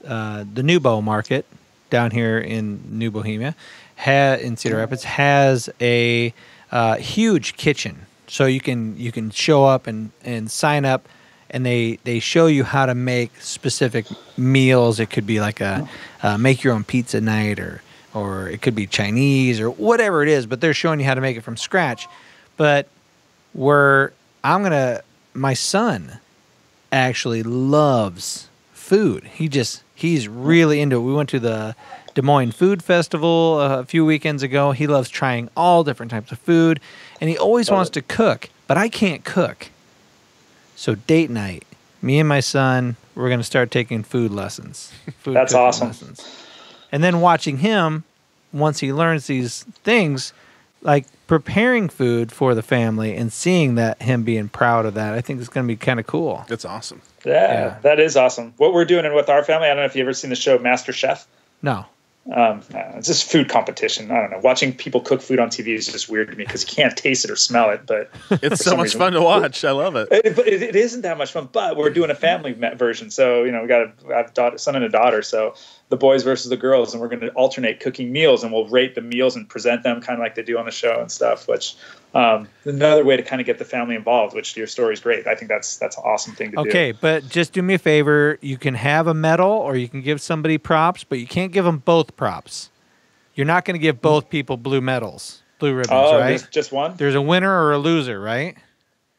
uh, the Nubo Market down here in New Bohemia, ha- in Cedar Rapids, has a uh, huge kitchen. So you can you can show up and, and sign up, and they, they show you how to make specific meals. It could be like a uh, make your own pizza night, or or it could be Chinese or whatever it is. But they're showing you how to make it from scratch. But we're I'm gonna my son actually loves food. He just he's really into it. We went to the Des Moines Food Festival a few weekends ago. He loves trying all different types of food, and he always wants to cook, but I can't cook. So date night, me and my son, we're going to start taking food lessons. Food That's awesome. Lessons. And then watching him, once he learns these things, like preparing food for the family and seeing that him being proud of that, I think it's going to be kind of cool. That's awesome. Yeah, yeah, that is awesome. What we're doing with our family, I don't know if you've ever seen the show MasterChef. No. Um, it's just food competition. I don't know. Watching people cook food on T V is just weird to me because you can't taste it or smell it. But it's so much reason, fun to watch. I love it. it. But it isn't that much fun. But we're doing a family version, so you know we got a, I have daughter, son and a daughter, so the boys versus the girls, and we're going to alternate cooking meals, and we'll rate the meals and present them kind of like they do on the show and stuff. Which um, another way to kind of get the family involved. Which your story is great. I think that's that's an awesome thing to do. Okay, but just do me a favor. You can have a medal, or you can give somebody props, but you can't give them both props. You're not going to give both people blue medals, blue ribbons, oh, right? Just one? There's a winner or a loser, right?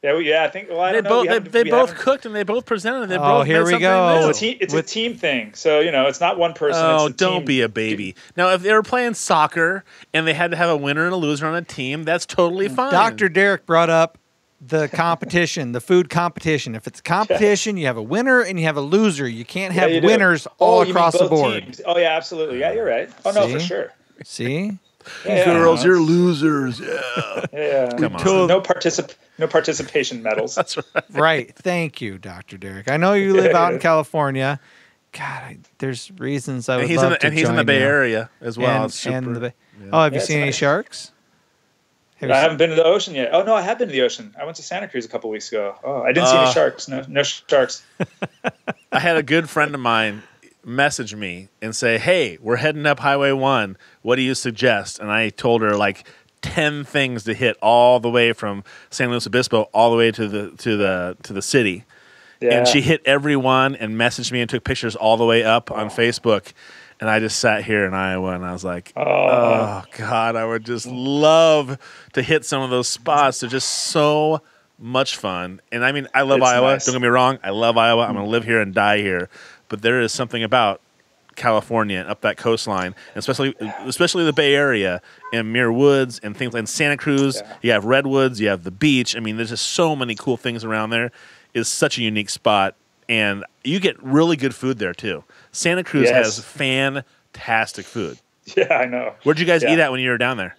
Yeah, well, yeah. I think. Well, I they don't know. Both, haven't, they both haven't... cooked and they both presented. And they oh, both here we go. It's, a, te- it's With... a team thing, so you know it's not one person. Oh, it's a don't team. Be a baby. Now, if they were playing soccer and they had to have a winner and a loser on a team, that's totally fine. Doctor Derek brought up the competition, the food competition. If it's a competition, yeah. you have a winner and you have a loser. You can't have yeah, you winners do. all oh, across the board. Teams. Oh, yeah, absolutely. Yeah, you're right. Oh, See? no, for sure. See? Yeah, girls, yeah. you're losers. Yeah. yeah. Come on. No, particip- no participation medals. That's right. Right. Thank you, Doctor Derek. I know you live yeah, out yeah. in California. God, I, there's reasons I would and he's love in the, to And he's in the Bay Area you. as well. And, it's super, and the, yeah. Oh, have yeah, you seen nice. any sharks? Have I haven't been to the ocean yet. Oh, no, I have been to the ocean. I went to Santa Cruz a couple weeks ago. Oh, I didn't uh, see any sharks. No, no sharks. I had a good friend of mine message me and say, hey, we're heading up Highway one. What do you suggest? And I told her like ten things to hit all the way from San Luis Obispo all the way to the to the to the city. Yeah. And she hit every one and messaged me and took pictures all the way up on Facebook. And I just sat here in Iowa and I was like, oh, oh God, I would just love to hit some of those spots. They're just so much fun. And I mean, I love it's Iowa. Nice. Don't get me wrong. I love Iowa. I'm going to live here and die here. But there is something about California and up that coastline, especially especially the Bay Area and Muir Woods and things like Santa Cruz. Yeah. You have redwoods. You have the beach. I mean, there's just so many cool things around there. It's such a unique spot. And you get really good food there, too. Santa Cruz yes. has fantastic food. Yeah, I know. Where'd you guys yeah. eat at when you were down there?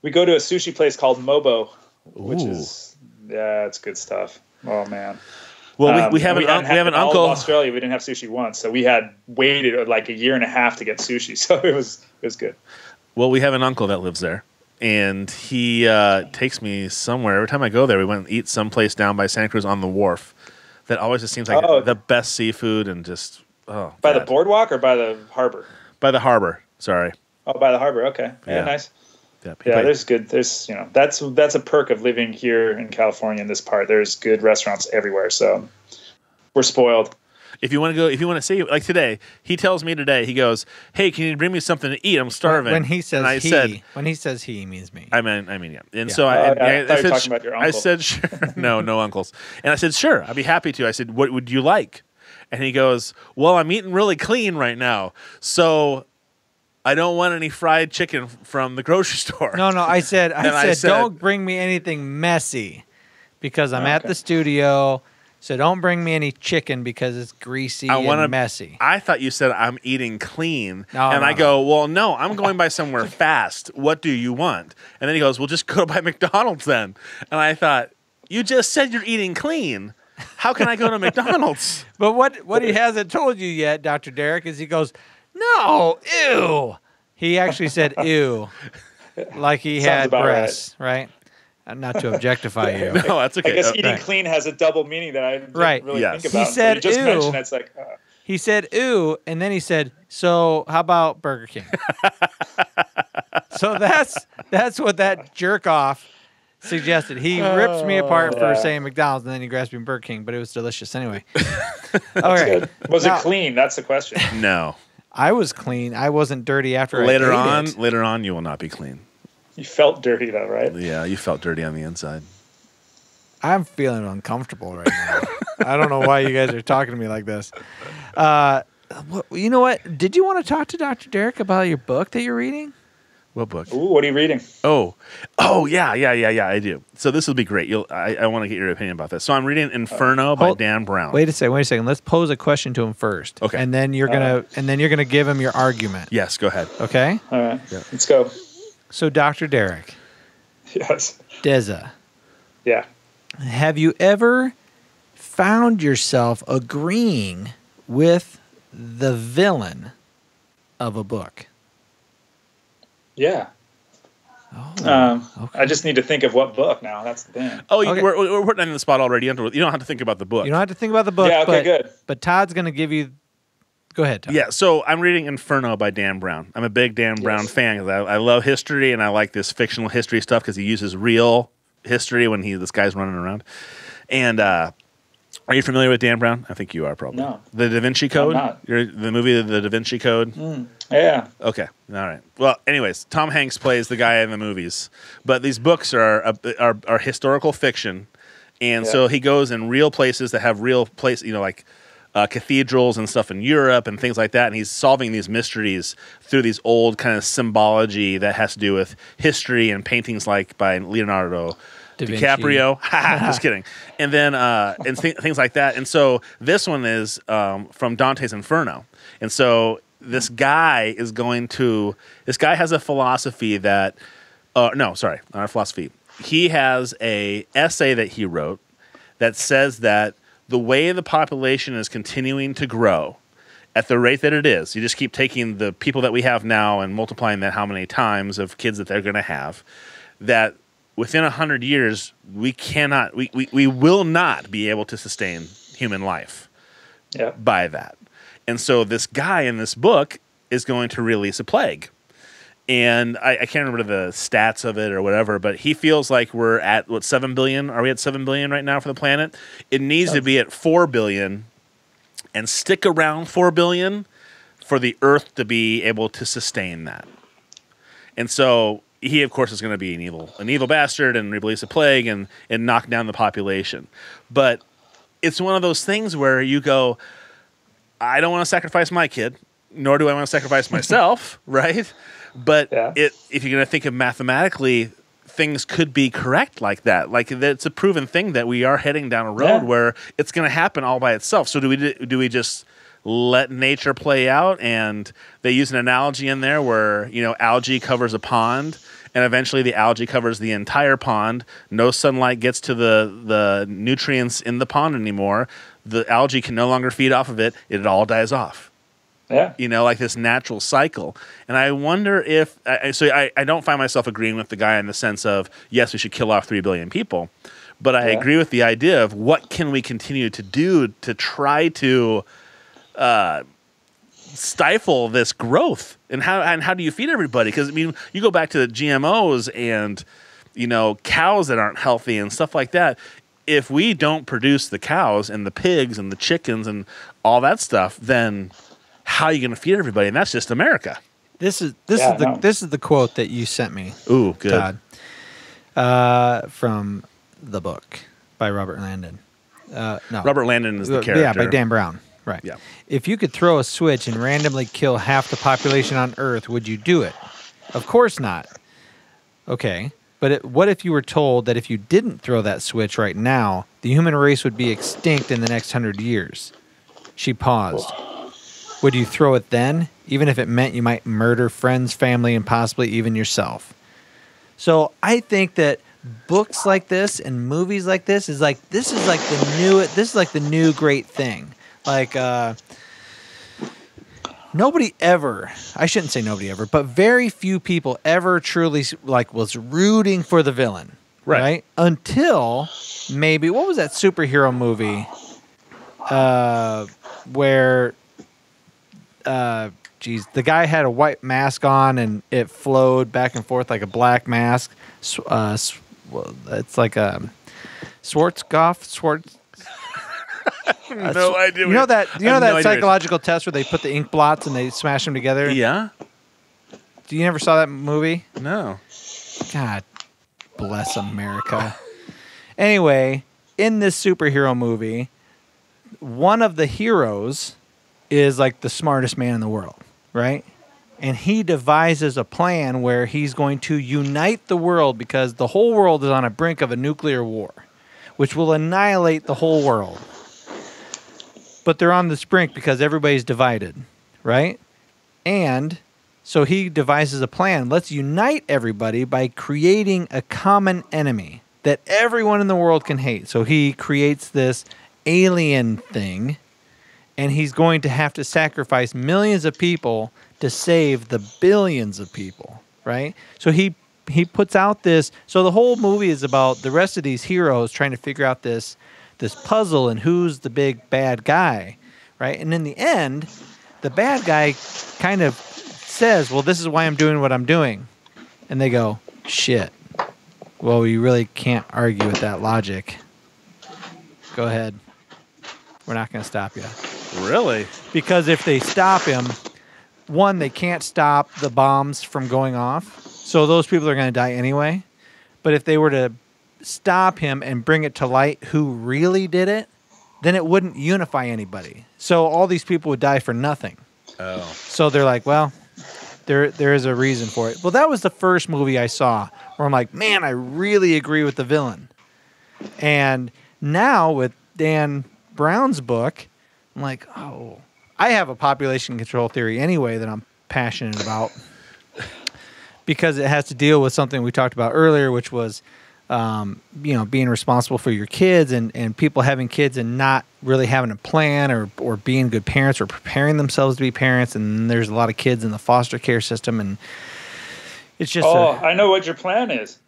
We go to a sushi place called Mobo, which Ooh. is, yeah, it's good stuff. Oh, man. Well, um, we, we have we an, un- we have an all uncle. In Australia, we didn't have sushi once, so we had waited like a year and a half to get sushi, so it was it was good. Well, we have an uncle that lives there, and he uh, takes me somewhere. Every time I go there, we went and eat someplace down by Santa Cruz on the wharf. That always just seems like oh, the best seafood and just, oh. By God. The boardwalk or by the harbor? By the harbor, sorry. Oh, by the harbor, okay. Yeah, yeah nice. Yeah, yeah, there's good. There's you know that's that's a perk of living here in California in this part. There's good restaurants everywhere, so we're spoiled. If you want to go, if you want to see, like today, he tells me today, he goes, "Hey, can you bring me something to eat? I'm starving." When he says and I he, said, when he says he, he means me. I mean, I mean, yeah. And yeah. so I, uh, I, I, I, I, thought I, you were talking sh- about your uncle. I said, "Sure." No, no uncles. And I said, "Sure, I'd be happy to." I said, "What would you like?" And he goes, "Well, I'm eating really clean right now, so." I don't want any fried chicken from the grocery store. No, no, I said, I, said, I said, don't bring me anything messy because I'm okay. at the studio, so don't bring me any chicken because it's greasy I and wanna, messy. I thought you said I'm eating clean, no, and no, I go, well, no, I'm going by somewhere fast. What do you want? And then he goes, well, just go by McDonald's then. And I thought, you just said you're eating clean. How can I go to McDonald's? But what, what he hasn't told you yet, Doctor Derek, is he goes, no, ew. He actually said ew, like he had breasts, right. right? Not to objectify you. No, that's okay. I guess oh, eating right. clean has a double meaning that I didn't right. really yes. think about. He said you just ew. Mentioned, that's like, uh. He said ew, and then he said, so how about Burger King? So that's that's what that jerk off suggested. He oh, ripped me apart yeah. for saying McDonald's, and then he grabbed me Burger King, but it was delicious anyway. All right. Was now, it clean? That's the question. No. I was clean. I wasn't dirty after later I ate on, it. Later on, you will not be clean. You felt dirty, though, right? Yeah, you felt dirty on the inside. I'm feeling uncomfortable right now. I don't know why you guys are talking to me like this. Uh, you know what? Did you want to talk to Doctor Derek about your book that you're reading? What book? Ooh, what are you reading? Oh, oh yeah, yeah, yeah, yeah, I do. So this will be great. You'll, I, I want to get your opinion about this. So I'm reading Inferno uh, by hold, Dan Brown. Wait a second, wait a second. Let's pose a question to him first. Okay. And then you're All gonna right. and then you're gonna give him your argument. Yes, go ahead. Okay? All right. Yeah. Let's go. So Doctor Derek. Yes. Deza. Yeah. Have you ever found yourself agreeing with the villain of a book? Yeah. Oh, um, okay. I just need to think of what book now. That's the thing. Oh, okay. we're, we're putting it in the spot already. You don't have to think about the book. You don't have to think about the book. Yeah, okay, but, good. But Todd's going to give you... Go ahead, Todd. Yeah, so I'm reading Inferno by Dan Brown. I'm a big Dan yes. Brown fan because I, I love history, and I like this fictional history stuff because he uses real history when he this guy's running around. And uh, are you familiar with Dan Brown? I think you are probably. No. The Da Vinci Code? I'm not. You're, the movie The Da Vinci Code? Mm. Yeah. Okay. All right. Well, anyways, Tom Hanks plays the guy in the movies, but these books are are, are, are historical fiction, and yeah. so he goes in real places that have real place, you know, like uh, cathedrals and stuff in Europe and things like that, and he's solving these mysteries through these old kind of symbology that has to do with history and paintings like by Leonardo Da Vinci. DiCaprio. Just kidding. And then uh, and th things like that. And so this one is um, from Dante's Inferno, and so. This guy is going to. This guy has a philosophy that, uh, no, sorry, not a philosophy. He has a essay that he wrote that says that the way the population is continuing to grow, at the rate that it is, you just keep taking the people that we have now and multiplying that how many times of kids that they're going to have. That within a hundred years, we cannot, we we we will not be able to sustain human life yeah. by that. And so this guy in this book is going to release a plague. And I, I can't remember the stats of it or whatever, but he feels like we're at, what, seven billion? Are we at seven billion right now for the planet? It needs to be at four billion and stick around four billion for the Earth to be able to sustain that. And so he, of course, is going to be an evil, an evil bastard and release a plague and, and knock down the population. But it's one of those things where you go... I don't want to sacrifice my kid, nor do I want to sacrifice myself, right? But yeah. it, if you're going to think of mathematically, things could be correct like that. Like it's a proven thing that we are heading down a road yeah. where it's going to happen all by itself. So do we do we just let nature play out? And they use an analogy in there where, you know, algae covers a pond, and eventually the algae covers the entire pond. No sunlight gets to the the nutrients in the pond anymore. The algae can no longer feed off of it. It all dies off. Yeah. You know, like this natural cycle. And I wonder if, I, so I, I don't find myself agreeing with the guy in the sense of, yes, we should kill off three billion people. But I yeah. agree with the idea of what can we continue to do to try to uh, stifle this growth? And how, and how do you feed everybody? Because, I mean, you go back to the G M Os and, you know, cows that aren't healthy and stuff like that. If we don't produce the cows and the pigs and the chickens and all that stuff, then how are you going to feed everybody? And that's just America. This is this yeah, is the no. this is the quote that you sent me. Ooh, good. Todd, uh, from the book by Robert Langdon. Uh, no, Robert Langdon is the character. Yeah, by Dan Brown. Right. Yeah. If you could throw a switch and randomly kill half the population on Earth, would you do it? Of course not. Okay. But it, what if you were told that if you didn't throw that switch right now, the human race would be extinct in the next hundred years? She paused. Would you throw it then, even if it meant you might murder friends, family, and possibly even yourself? So I think that books like this and movies like this is like this is like the new this is like the new great thing. Like uh, nobody ever, I shouldn't say nobody ever, but very few people ever truly like was rooting for the villain, right? right? Until maybe, what was that superhero movie uh, where, uh, geez, the guy had a white mask on and it flowed back and forth like a black mask. Uh, it's like a Schwarzkopf, Schwartz. Uh, no idea. You know that you know that no psychological idea. test where they put the ink blots and they smash them together? Yeah. Do you never saw that movie? No. God bless America. Anyway, in this superhero movie, one of the heroes is like the smartest man in the world, right? And he devises a plan where he's going to unite the world because the whole world is on a brink of a nuclear war, which will annihilate the whole world. But they're on the brink because everybody's divided, right? And so he devises a plan. Let's unite everybody by creating a common enemy that everyone in the world can hate. So he creates this alien thing, and he's going to have to sacrifice millions of people to save the billions of people. right? So he he puts out this. So the whole movie is about the rest of these heroes trying to figure out this this puzzle and who's the big bad guy, right? And in the end, the bad guy kind of says, well, this is why I'm doing what I'm doing. And they go, shit. Well, you really can't argue with that logic. Go ahead. We're not going to stop you. Really? Because if they stop him, one, they can't stop the bombs from going off. So those people are going to die anyway. But if they were to stop him and bring it to light who really did it, then it wouldn't unify anybody. So all these people would die for nothing. Oh. So they're like, well, there there is a reason for it. Well, that was the first movie I saw where I'm like, man, I really agree with the villain. And now with Dan Brown's book, I'm like, oh, I have a population control theory anyway that I'm passionate about because it has to deal with something we talked about earlier, which was, um, you know, being responsible for your kids and, and people having kids and not really having a plan or, or being good parents or preparing themselves to be parents. And there's a lot of kids in the foster care system. And it's just, oh, a, I know what your plan is.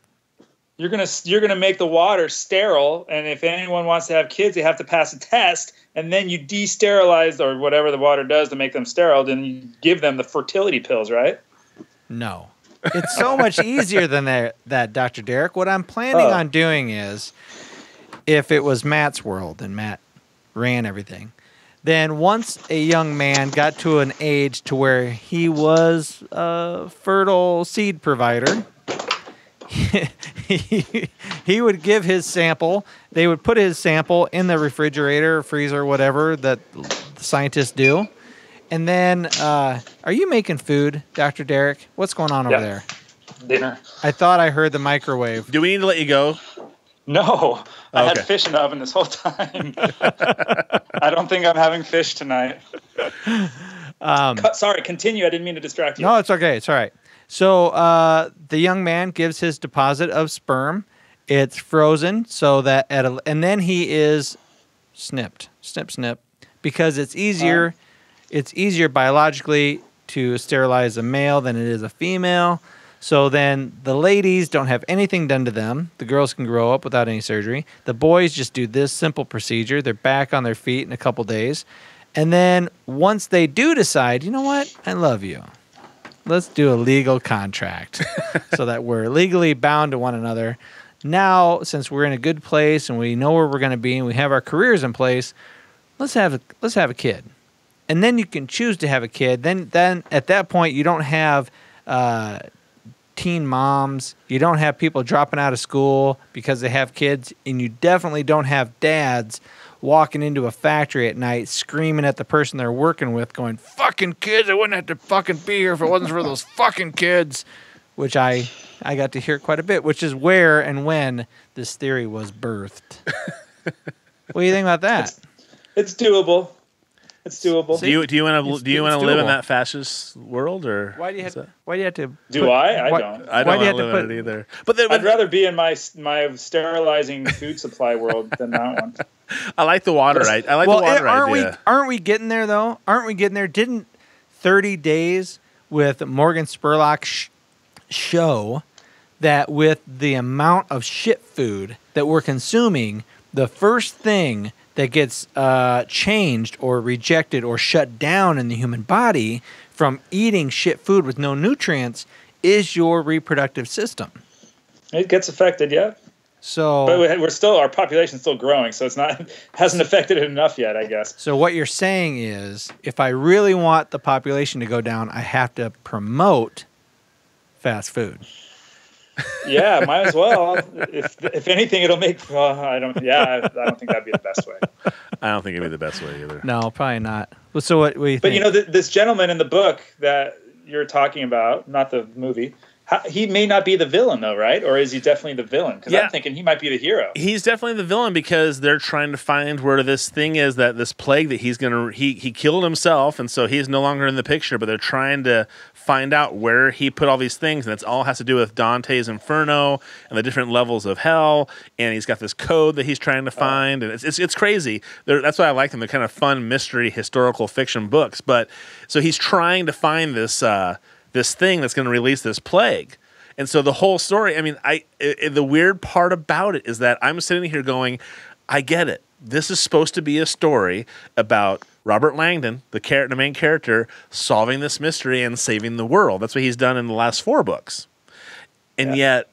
You're gonna you're gonna make the water sterile, and if anyone wants to have kids, they have to pass a test, and then you de-sterilize or whatever the water does to make them sterile. Then you give them the fertility pills, right? No, it's so much easier than that, that, Doctor Derek. What I'm planning oh. on doing is, if it was Matt's world and Matt ran everything, then once a young man got to an age to where he was a fertile seed provider. he, he would give his sample. They would put his sample in the refrigerator, freezer, whatever that the scientists do. And then, uh, are you making food, Doctor Derek? What's going on over yeah. there? Dinner. I thought I heard the microwave. Do we need to let you go? No. I okay. had fish in the oven this whole time. I don't think I'm having fish tonight. Um, Sorry, continue. I didn't mean to distract you. No, it's okay. It's all right. So uh, the young man gives his deposit of sperm. It's frozen so that at a, and then he is snipped, snip, snip, because it's easier. Um, it's easier biologically to sterilize a male than it is a female. So then the ladies don't have anything done to them. The girls can grow up without any surgery. The boys just do this simple procedure. They're back on their feet in a couple days, and then once they do decide, you know what, I love you. Let's do a legal contract so that we're legally bound to one another. Now, since we're in a good place and we know where we're going to be and we have our careers in place, let's have a, let's have a kid. And then you can choose to have a kid. Then then at that point, you don't have uh, teen moms. You don't have people dropping out of school because they have kids. And you definitely don't have dads walking into a factory at night screaming at the person they're working with going, fucking kids, I wouldn't have to fucking be here if it wasn't for those fucking kids, which I, I got to hear quite a bit, which is where and when this theory was birthed. What do you think about that? It's, it's doable. It's doable. So you, do you want to do you want to live in that fascist world, or why do you have to, why do you have to do put, I? I why, don't. I don't want to live put, in it either. But then, I'd but, rather be in my my sterilizing food supply world than that one. I like the water. I, I like well, the water aren't idea. We, aren't we getting there, though? Aren't we getting there? Didn't thirty days with Morgan Spurlock sh show that with the amount of shit food that we're consuming, the first thing that gets uh, changed or rejected or shut down in the human body from eating shit food with no nutrients is your reproductive system. It gets affected, yeah. So, but we're still our population's still growing, so it's not hasn't affected it enough yet, I guess. So what you're saying is, if I really want the population to go down, I have to promote fast food. Yeah, might as well. If if anything, it'll make. Well, I don't. Yeah, I, I don't think that'd be the best way. I don't think it'd be the best way either. No, probably not. Well, so what? what do you but think? You know, th this gentleman in the book that you're talking about, not the movie. How, he may not be the villain, though, right? Or is he definitely the villain? Because yeah. I'm thinking he might be the hero. He's definitely the villain because they're trying to find where this thing is, that this plague that he's going to... He, he killed himself, and so he's no longer in the picture, but they're trying to find out where he put all these things, and it's all has to do with Dante's Inferno and the different levels of hell, and he's got this code that he's trying to find, oh. and it's, it's, it's crazy. They're, that's why I like them. They're kind of fun mystery historical fiction books. But so he's trying to find this... Uh, this thing that's going to release this plague. And so the whole story, I mean, I it, the weird part about it is that I'm sitting here going, I get it. This is supposed to be a story about Robert Langdon, the, char- the main character, solving this mystery and saving the world. That's what he's done in the last four books. And yeah. yet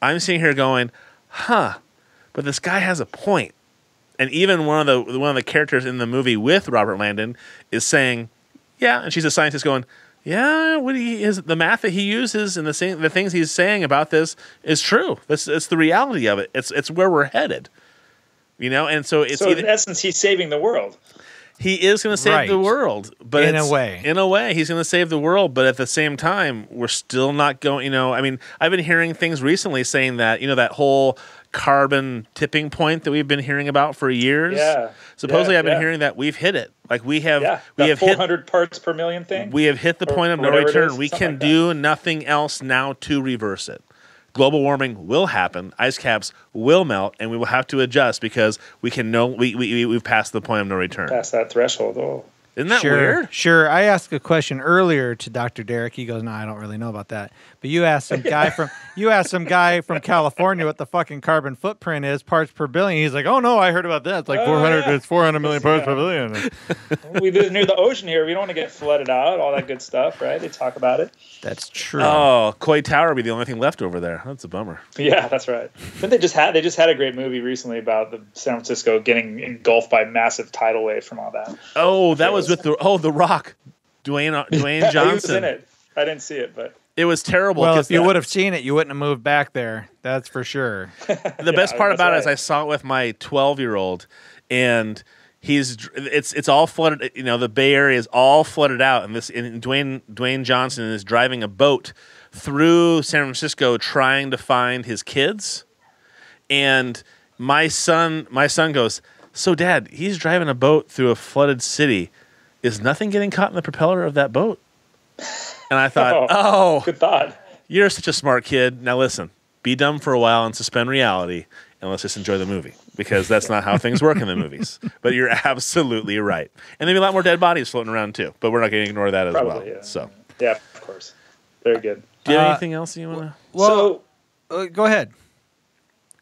I'm sitting here going, huh, but this guy has a point. And even one of the one of the characters in the movie with Robert Langdon is saying, yeah, and she's a scientist going, yeah, what he is the math that he uses and the same, the things he's saying about this is true. That's it's the reality of it. It's it's where we're headed. You know, and so it's so in either, essence he's saving the world. He is going to save right. the world, but in it's, a way, in a way, he's going to save the world. But at the same time, we're still not going. You know, I mean, I've been hearing things recently saying that you know that whole carbon tipping point that we've been hearing about for years. Yeah, supposedly yeah, I've been yeah. hearing that we've hit it. Like we have, yeah, we have four hundred hit, parts per million thing. We have hit the or, point of no return. Is, we can like do nothing else now to reverse it. Global warming will happen. Ice caps will melt, and we will have to adjust because we can no we we we've passed the point of no return. Past that threshold. Oh. Isn't that sure, weird? Sure. I asked a question earlier to Doctor Derek. He goes, "No, I don't really know about that." But you asked some guy from you asked some guy from California what the fucking carbon footprint is, parts per billion. He's like, "Oh no, I heard about that. It's like oh, four hundred. Yeah. It's four hundred million parts yeah. per billion." We live near the ocean here. We don't want to get flooded out. All that good stuff, right? They talk about it. That's true. Oh, Coy Tower would be the only thing left over there. That's a bummer. Yeah, that's right. But they just had they just had a great movie recently about the San Francisco getting engulfed by massive tidal waves from all that. Oh, that was with the oh the Rock, Dwayne Dwayne yeah, Johnson. He was in it. I didn't see it, but it was terrible. Well, if you that, would have seen it, you wouldn't have moved back there. That's for sure. The yeah, best part about right. it is I saw it with my twelve year old, and he's it's it's all flooded. You know, the Bay Area is all flooded out, and this and Dwayne Dwayne Johnson is driving a boat through San Francisco trying to find his kids. And my son, my son goes, "So, Dad, he's driving a boat through a flooded city. Is nothing getting caught in the propeller of that boat?" And I thought, oh, oh good thought. You're such a smart kid. Now listen, be dumb for a while and suspend reality, and let's just enjoy the movie. Because that's not how things work in the movies. But you're absolutely right. And there'll be a lot more dead bodies floating around too. But we're not going to ignore that as Probably, well. Yeah. So yeah, of course. Very good. Do you have uh, anything else you want to? Well, so, uh, go ahead.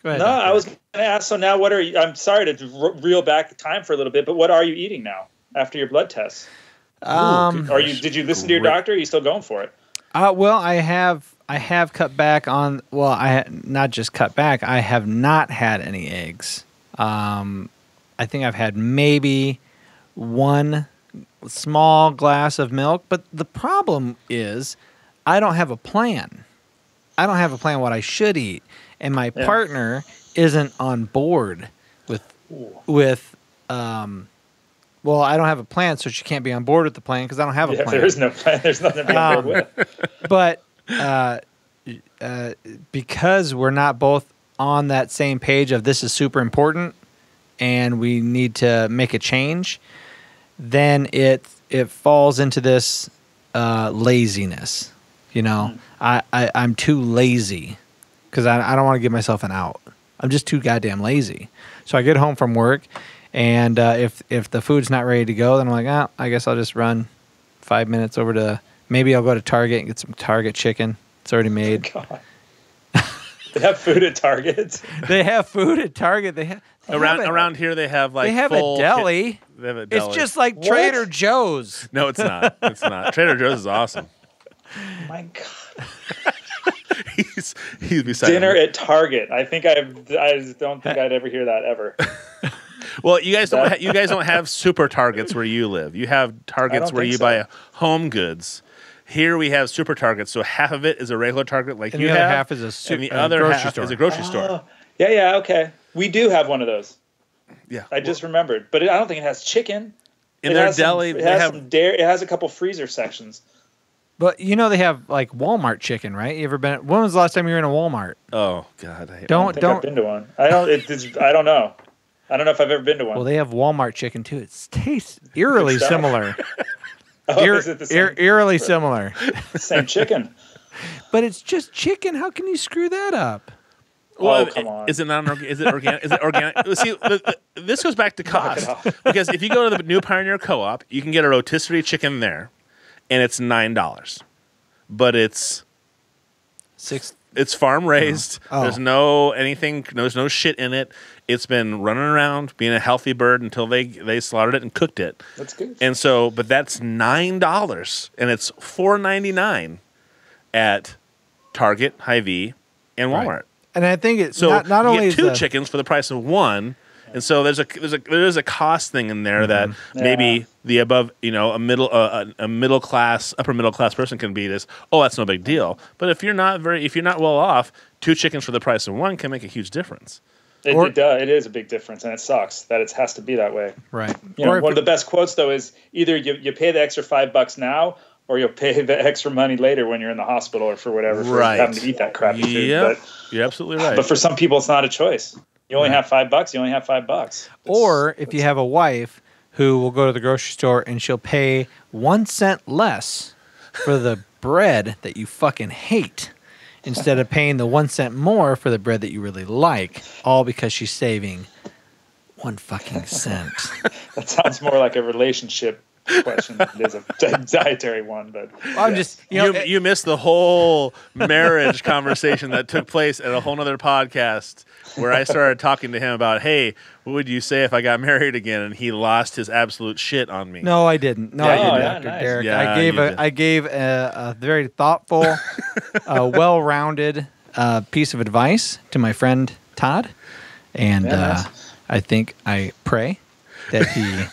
Go ahead. No, Doctor. I was going to ask. So now, what are you? I'm sorry to reel back the time for a little bit, but what are you eating now after your blood tests? Um, Ooh, are you? Did you listen to your doctor? Are you still going for it? Uh, well, I have. I have cut back on. Well, I not just cut back. I have not had any eggs. Um, I think I've had maybe one small glass of milk, but the problem is I don't have a plan. I don't have a plan what I should eat, and my yeah. partner isn't on board with with. Um, well, I don't have a plan, so she can't be on board with the plan because I don't have a yeah, plan. There is no plan. There's nothing to be on board with. But uh, uh, because we're not both on that same page of this is super important and we need to make a change, then it it falls into this uh, laziness. You know, mm. I, I, I'm too lazy because I, I don't want to give myself an out. I'm just too goddamn lazy. So I get home from work, and uh, if if the food's not ready to go, then I'm like, ah, I guess I'll just run five minutes over to maybe I'll go to Target and get some Target chicken. It's already made. Oh, God. They have food at Target. They have food at Target. They have they around have a, around here. They have like they have full a deli. Kit. They have a deli. It's just like what? Trader Joe's. No, it's not. It's not. Trader Joe's is awesome. Oh my God. He's he's beside dinner him. At Target. I think I I don't think I'd ever hear that ever. Well, you guys don't. Ha- you guys don't have super Targets where you live. You have Targets where you so. buy home goods. Here we have super Targets, so half of it is a regular Target, like and you the other have, half is a super, and the other grocery half store. is a grocery oh. store. Yeah, yeah, okay. We do have one of those. Yeah, I well, just remembered, but it, I don't think it has chicken. In it their deli, some, it they has have, some dairy. It has a couple freezer sections. But you know they have like Walmart chicken, right? You ever been? When was the last time you were in a Walmart? Oh God, I don't don't. I don't I've been to one. I don't. It, it's, I don't know. I don't know if I've ever been to one. Well, they have Walmart chicken too. It tastes eerily similar. oh, Eer, is it the same? Eer, eerily similar. Same chicken. But it's just chicken. How can you screw that up? Well, oh, come on. Is it not? Is it organic? Is it organic? See, the, the, this goes back to cost because if you go to the New Pioneer Co-op, you can get a rotisserie chicken there, and it's nine dollars. but it's six. It's farm raised. Oh. Oh. There's no anything. There's no shit in it. It's been running around being a healthy bird until they they slaughtered it and cooked it. That's good. And so, but that's nine dollars, and it's four ninety nine at Target, Hy-Vee, and Walmart. Right. And I think it's so not, not only you get two the... chickens for the price of one. And so there's a there's a there's a cost thing in there mm-hmm. that yeah. maybe the above you know a middle uh, a middle class upper middle class person can be this oh that's no big deal, but if you're not very if you're not well off, two chickens for the price of one can make a huge difference. It or, it, uh, it is a big difference, and it sucks that it has to be that way. Right. You know, one it, of the best quotes though is either you you pay the extra five bucks now, or you'll pay the extra money later when you're in the hospital or for whatever for right. having to eat that crappy yep. food. But you're absolutely right. But for some people, it's not a choice. You only have five bucks. You only have five bucks. It's, or if you have a wife who will go to the grocery store and she'll pay one cent less for the bread that you fucking hate instead of paying the one cent more for the bread that you really like, all because she's saving one fucking cent. That sounds more like a relationship question. It is a dietary one, but well, I'm yeah. just you, know, you, it, you missed the whole marriage conversation that took place at a whole nother podcast where I started talking to him about, hey, what would you say if I got married again? And he lost his absolute shit on me. No, I didn't. No, yeah, I didn't, oh, yeah, Doctor nice. Derek. Yeah, I gave a did. I gave a, a very thoughtful, uh, well-rounded uh, piece of advice to my friend Todd, and yeah, nice. uh, I think I pray that he.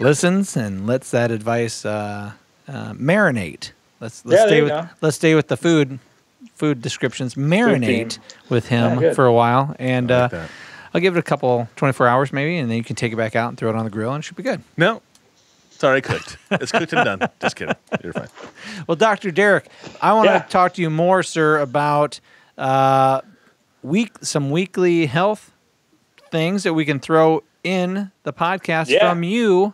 Listens and lets that advice uh, uh, marinate. Let's let's yeah, stay with go. let's stay with the food food descriptions. Marinate food with him yeah, for a while, and like uh, I'll give it a couple twenty-four hours maybe, and then you can take it back out and throw it on the grill, and it should be good. No, it's already cooked. It's cooked and done. Just kidding. You're fine. Well, Doctor Derek, I want to yeah. talk to you more, sir, about uh, week some weekly health things that we can throw in the podcast yeah. from you.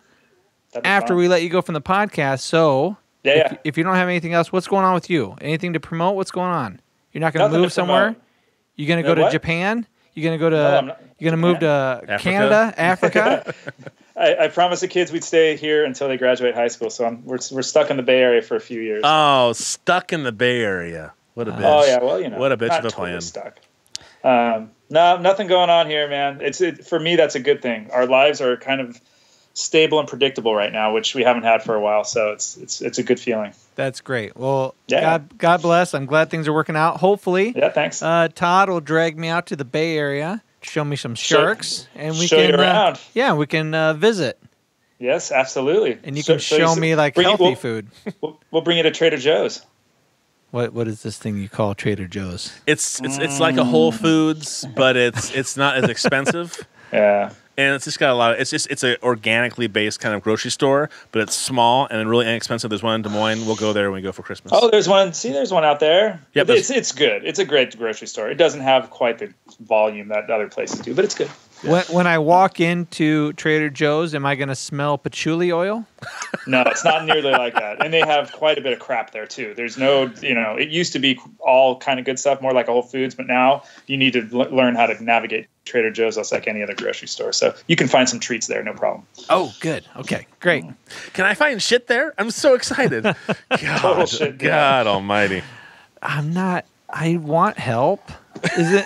After fun. we let you go from the podcast, so yeah, if, yeah. if you don't have anything else, what's going on with you? Anything to promote? What's going on? You're not going to move somewhere? You're going to go to what? Japan? You're going to go to? No, you're going to move to Africa. Canada, Africa? I, I promised the kids we'd stay here until they graduate high school, so I'm, we're we're stuck in the Bay Area for a few years. Oh, stuck in the Bay Area! What a uh, bitch! Oh yeah, well you know, what a bitch not of a totally plan. Stuck. Um, no, nothing going on here, man. It's it, for me that's a good thing. Our lives are kind of stable and predictable right now, which we haven't had for a while, so it's it's it's a good feeling. That's great. Well, yeah. God, God bless. I'm glad things are working out. Hopefully, yeah. Thanks. Uh, Todd will drag me out to the Bay Area, show me some sharks, show, and we show can you around. Uh, yeah, we can uh, visit. Yes, absolutely. And you so, can show so you me like healthy you, we'll, food. We'll, we'll bring you to Trader Joe's. What what is this thing you call Trader Joe's? It's it's mm. it's like a Whole Foods, but it's it's not as expensive. Yeah. And it's just got a lot of it's just it's a organically based kind of grocery store, but it's small and really inexpensive. There's one in Des Moines. We'll go there when we go for Christmas. Oh, there's one. See, there's one out there. Yeah, it's it's good. It's a great grocery store. It doesn't have quite the volume that other places do, but it's good. Yeah. When when I walk into Trader Joe's, am I going to smell patchouli oil? No, it's not nearly like that. And they have quite a bit of crap there too. There's no, you know, it used to be all kind of good stuff, more like a Whole Foods, but now you need to l learn how to navigate Trader Joe's just like any other grocery store. So you can find some treats there, no problem. Oh, good. Okay, great. Can I find shit there? I'm so excited. God, total shit. God almighty. I'm not. I want help. Is it?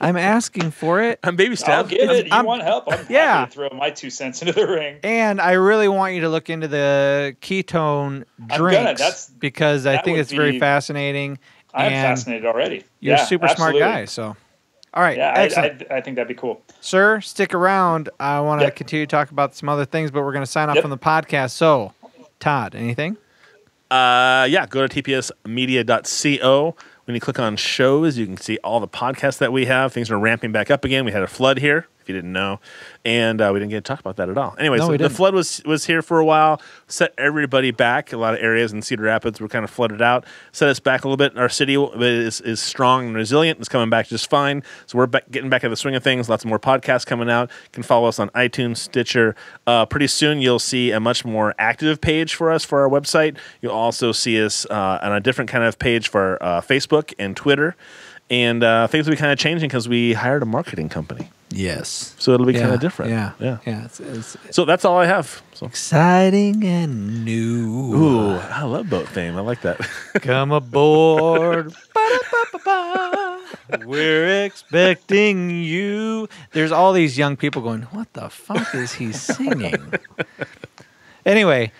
I'm asking for it. I'm baby steps. I'll give it. You I'm, want help? I'm yeah. happy to throw my two cents into the ring. And I really want you to look into the ketone drinks I'm gonna, that's, because I that think it's be, very fascinating. I'm and fascinated already. You're yeah, a super absolutely. smart guy. So, all right. Yeah, I, I, I think that'd be cool. Sir, stick around. I want to yep. continue to talk about some other things, but we're going to sign off yep. on the podcast. So, Todd, anything? Uh, yeah, go to t p s media dot co. When you click on shows, you can see all the podcasts that we have. Things are ramping back up again. We had a flood here, if you didn't know, and uh, we didn't get to talk about that at all. Anyways, no, so the flood was was here for a while, set everybody back. A lot of areas in Cedar Rapids were kind of flooded out, set us back a little bit. Our city is, is strong and resilient. It's coming back just fine. So we're back, getting back into the swing of things. Lots of more podcasts coming out. You can follow us on iTunes, Stitcher. Uh, pretty soon you'll see a much more active page for us for our website. You'll also see us uh, on a different kind of page for uh, Facebook and Twitter. And uh, things will be kind of changing because we hired a marketing company. Yes. So it'll be yeah, kind of different. Yeah. Yeah. yeah it's, it's, so that's all I have. So. Exciting and new. Ooh, I love boat theme. I like that. Come aboard. Ba-da-ba-ba-ba. We're expecting you. There's all these young people going, what the fuck is he singing? Anyway,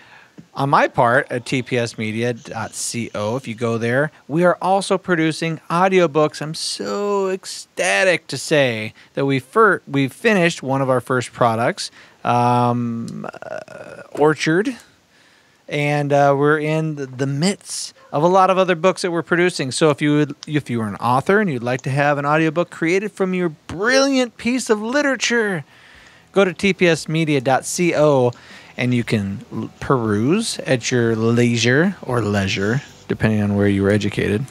on my part at t p s media dot co, if you go there, we are also producing audiobooks. I'm so ecstatic to say that we fir- we finished one of our first products, um, uh, Orchard, and uh, we're in the, the midst of a lot of other books that we're producing. So if you would, if you were an author and you'd like to have an audiobook created from your brilliant piece of literature, go to t p s media dot co. And you can peruse at your leisure or leisure, depending on where you were educated.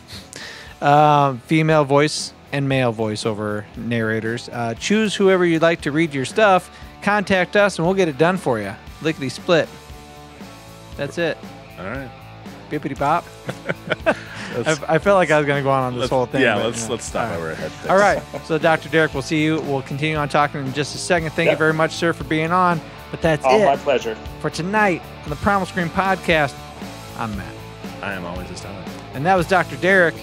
Uh, female voice and male voiceover narrators. Uh, choose whoever you'd like to read your stuff. Contact us, and we'll get it done for you. Lickety split. That's it. All right. Bippity bop. I, I felt like I was going to go on on this whole thing. Yeah, but, let's you know. let's stop over ahead. All right. So, Doctor Derek, we'll see you. We'll continue on talking in just a second. Thank yep. you very much, sir, for being on. But that's it. Oh, my pleasure. For tonight on the Primal Scream Podcast, I'm Matt. I am always astonished. And that was Doctor Derek.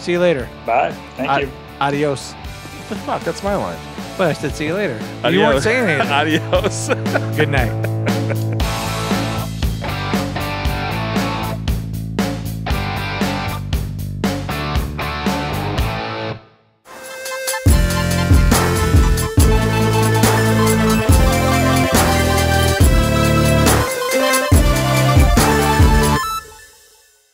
See you later. Bye. Thank Ad- you. Adios. What the fuck? That's my line. But I said see you later. Adios. You weren't saying anything. Adios. Good night.